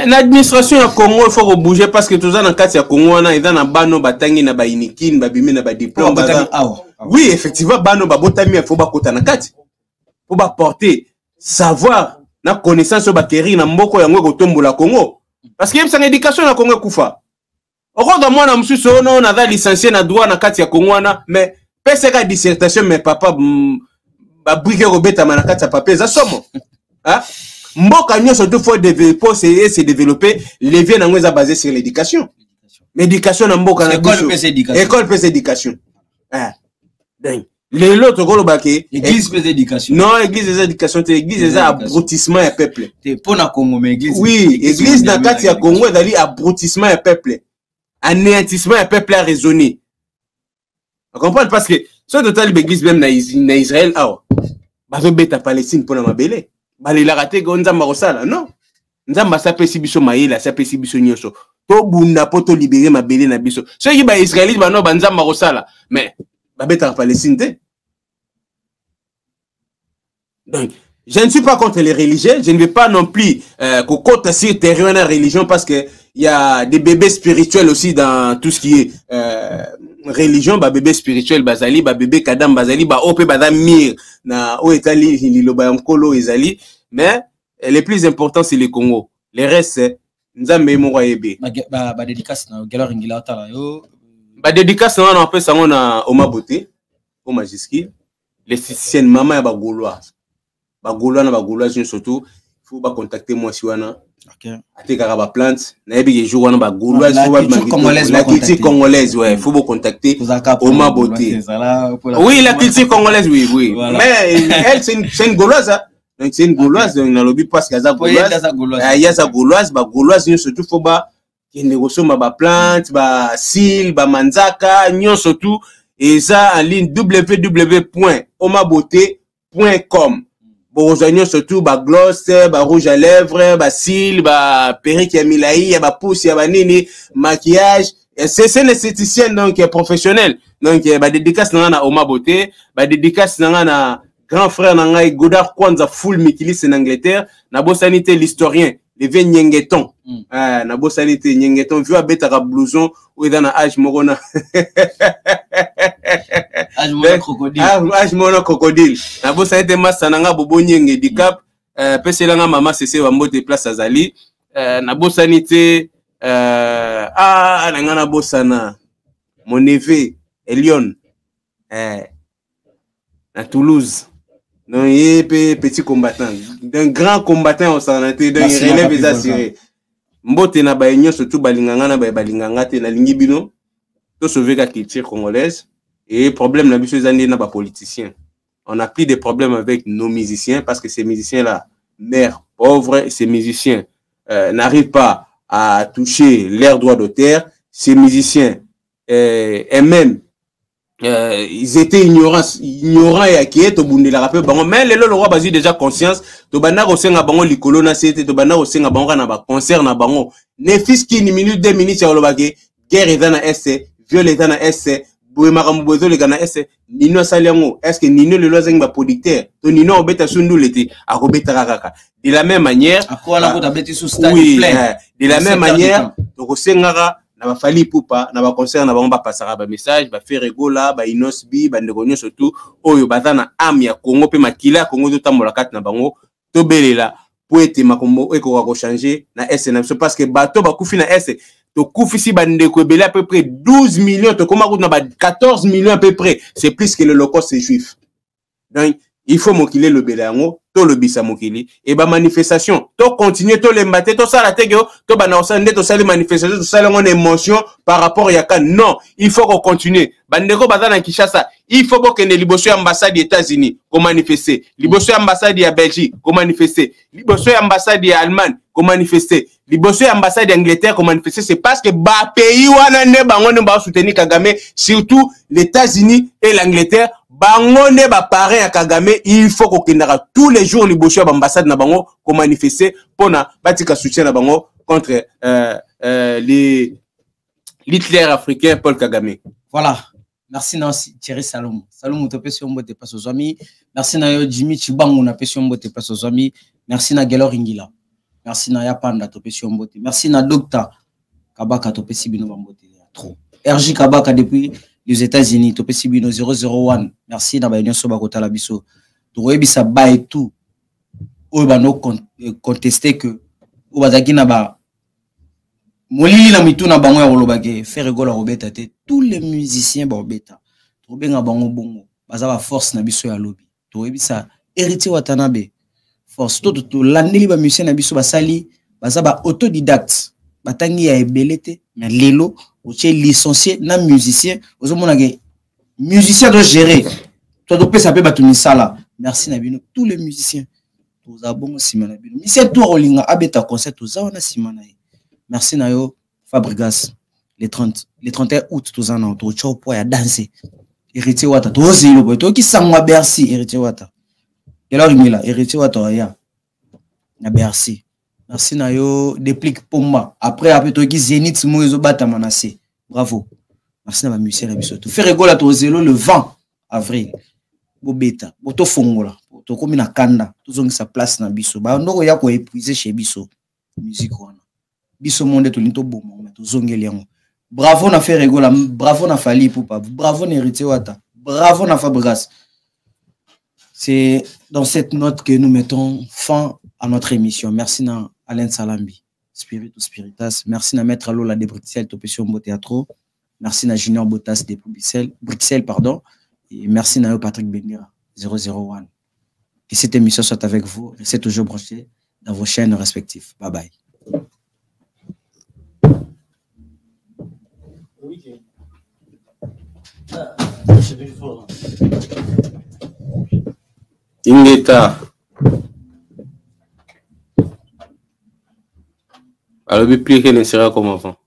l'administration au Congo, il faut bouger parce que tout ça dans le Congo, ils ont bano batangi na ba inikin, babimi na ba diplôme. Oui, effectivement, bano babotami il faut bakota na kati. Faut porter savoir na connaissance bakeri na mboko yango ko tombola Congo. Parce que même sans éducation na Congo kufa. Okoda mwana msusu ono na va licencié na droit na kati ya Congo na mais peseka dissertation mais papa ba briquer robeta na kati ya papier za somo. Hein? Mboka nyo surtout faut développer, essayer se développer, les vieux n'ont pas basé sur l'éducation. L'éducation n'a pas école peut éducation. École peut éducation. Hein? Les l'autre gros baké. Église des éducations. Non, église des éducations, c'est église des abrutissements et peuple. C'est pour la Congo, mais église. Oui, église dans quatre ya Congo d'aller abrutissement et peuple, anéantissement et peuple à raisonner. Vous comprenez parce que soit total l'église même na Israël ah, bazo beta Palestine pour na mabélé. Balé la raté gonza marosala non. Nzamba sa pesi biso maïla, sa pesi biso nyoso. To bunda poto libérer mabélé na biso. Ceux qui ba Israélite ba no ba nzamba marosala mais Palestine. Donc, je ne suis pas contre les religieux, je ne veux pas non plus qu'on compte sur terrain la religion parce que il y a des bébés spirituels aussi dans tout ce qui est religion, bah bébé spirituel bazali, bah bébé kadam bazali, bah opé bazam mir na o etali liloba nkolo ezali, mais le plus important c'est le Congo. Le reste nzambe mo royebe. Ba dédicace na galore ngila tala yo. Bah dédicace on a un peu ça on a au Maboté au Majiski les sixièmes maman et bagoulois na bagoulois surtout faut pas contacter moi si wana OK até caraba plante na et bien jour wana bagoulois la culture congolaise ouais faut pas contacter au Maboté oui la culture congolaise oui mais elle c'est une gauloise donc c'est une gauloise donc na lobi parce que za gauloise ya za gauloise bagoulois surtout faut pas qui négocie ma plante, ma cil, ma manzaka, nyon surtout, et ça en ligne www.omaboté.com. Bon, nyon surtout, ma gloss, ma rouge à lèvres, ma cil, ma perruque à milaï, ma pousse, ma nini, maquillage. C'est une esthéticienne donc professionnelle. Donc, ma dédicace nana Omaboté, ma dédicace nana grand frère nana Godard Kwanza Full Mikilis en Angleterre, na bosanité l'historien. Les vieux Nyengeton. Ah, na beau salité Nyengeton. Vieux abet à blouson. Ou dans la âge morona. Âge morona crocodile. Âge morona crocodile. Na beau salité Massananga Bobo Nyenge Dicap. Pesselanga Mama Cessé Wambo de Place Azali. Na beau sanité. Ah, Nangana Bossana. Mon neveu, Elion. Na Toulouse. Donc, il est petit combattant. D'un grand combattant, on s'en a été. Donc, il relève et assuré. Mbote na baignon, surtout balinganga, na balinganga, te na lingibino. Tout sauver la culture congolaise. Et problème, la bise années n'a pas politicien. On a plus de problèmes avec nos musiciens parce que ces musiciens-là, mères pauvres, ces musiciens n'arrivent pas à toucher leur droit d'auteur. Ces musiciens, et même, ils étaient ignorants et acquis au bout de la rappel bango mais le roi basu déjà conscience to bana ko senga bango likolo na c'était to bana ko senga bango na ba concert na bango ne fils qui une minute deux minutes ya lobake guerre eza na esse violence eza na esse boue makambo bozo le kana esse nino saliango est-ce que nino le lozeng ba producteur to nino obeta sundu leti akobeta kaka de la même manière akola ko tabeti sous stade plein de la même manière to ko senga na fali poupa na ba concert na bango ba passera ba message ba Ferré Gola ba inosbi ba ndekonyo surtout oyo bazana am ya Congo pe makila Congo to tambola kat na bango to belela po ete makombo eko ko changer na SNM parce que bato ba kufi na S to kufi si ba ndeko bela à peu près 12 millions to koma na ba 14 millions à peu près c'est plus que le holocauste juif donc il faut mokile le belango to le bisa mokili et ba manifestation to continuer to le mater to sala tegeo to ba na osande to sala manifestation to sala on émotion par rapport yaka non il faut qu'on continue bandeko bazana Kinshasa il faut que ne liboso ambassade des États-Unis ko manifester liboso ambassade ya Belgique ko manifester liboso ambassade ya Allemagne ko manifester liboso ambassade d'Angleterre ko manifester c'est parce que ba pays wana ne bango ne ba soutenir Kagame surtout les États-Unis et l'Angleterre bango ne ba parrain à Kagame il faut qu'on kenara tous les jours liboso ambassade na bango ko manifester pona batika soutien na bango contre les l'Hitler africain Paul Kagame. Voilà. Merci Nancy Thierry Salomon. Salomon tu peux sur mbote passe aux amis. Merci na Jimmy Chibangu na pesi mbote passe aux amis. Merci na Gelor Ingila. Merci na Yapanda tu peux sur mbote. Merci na Docteur Kabaka tu peux si bino mbote trop. RJ Kabaka depuis les États-Unis tu peux si bino 001. Merci na ba nyonso ba kotala biso. To yebisa ba et tout. O ba no contester que o bazaki na ba Molili la mituna bango ya olobake Ferré Gola Robeta té tous les musiciens ba obeta to benga bango bongo baza ba force na biso ya lobby to yebisa héritier watanabe force to landeli ba musicien na biso basali baza ba autodidacte batangi ya ebelete na lelo otie licencié na musicien ozo monake musicien do gérer Merci Nabino, tous les musiciens. Merci Nayo Fabregas. Les 31 août, tous en entour, tu as dansé. Héritier Wata, tu as zéro, tu as qui s'en va Bercy, Héritier Wata. Et alors, il a Héritier Wata, ya. Na Bercy. Merci Nayo, déplique Pomba. Après, tu as qui Zénith, Moïse, Bata, Manassé. Bravo. Merci Naba Musée, la Bissoto. Ferré Gola, tu as zéro le 20 avril. Bobeta, Boto Fongola, Boto Komina Kanda, tous ont sa place dans Bisso. Bah, on a quoi épuisé chez Bisso. Musique, on a. Bisso Monde, tout l'into bon, on a tout zonguelian. Bravo na Ferré Gola, bravo na Fali Poupa, bravo na Héritier Ouattara, bravo na Fabregas. C'est dans cette note que nous mettons fin à notre émission. Merci na Alain Salambi, Spiritus Spiritas. Merci na Maître Alola de Bruxelles, Topession Beau Théâtre. Merci na Junior Botas de Bruxelles, pardon. Et merci na Patrick Benira, 001. Que cette émission soit avec vous. Restez toujours branchés dans vos chaînes respectives. Bye bye. Ingeta alors, plus rien ne sera comme avant.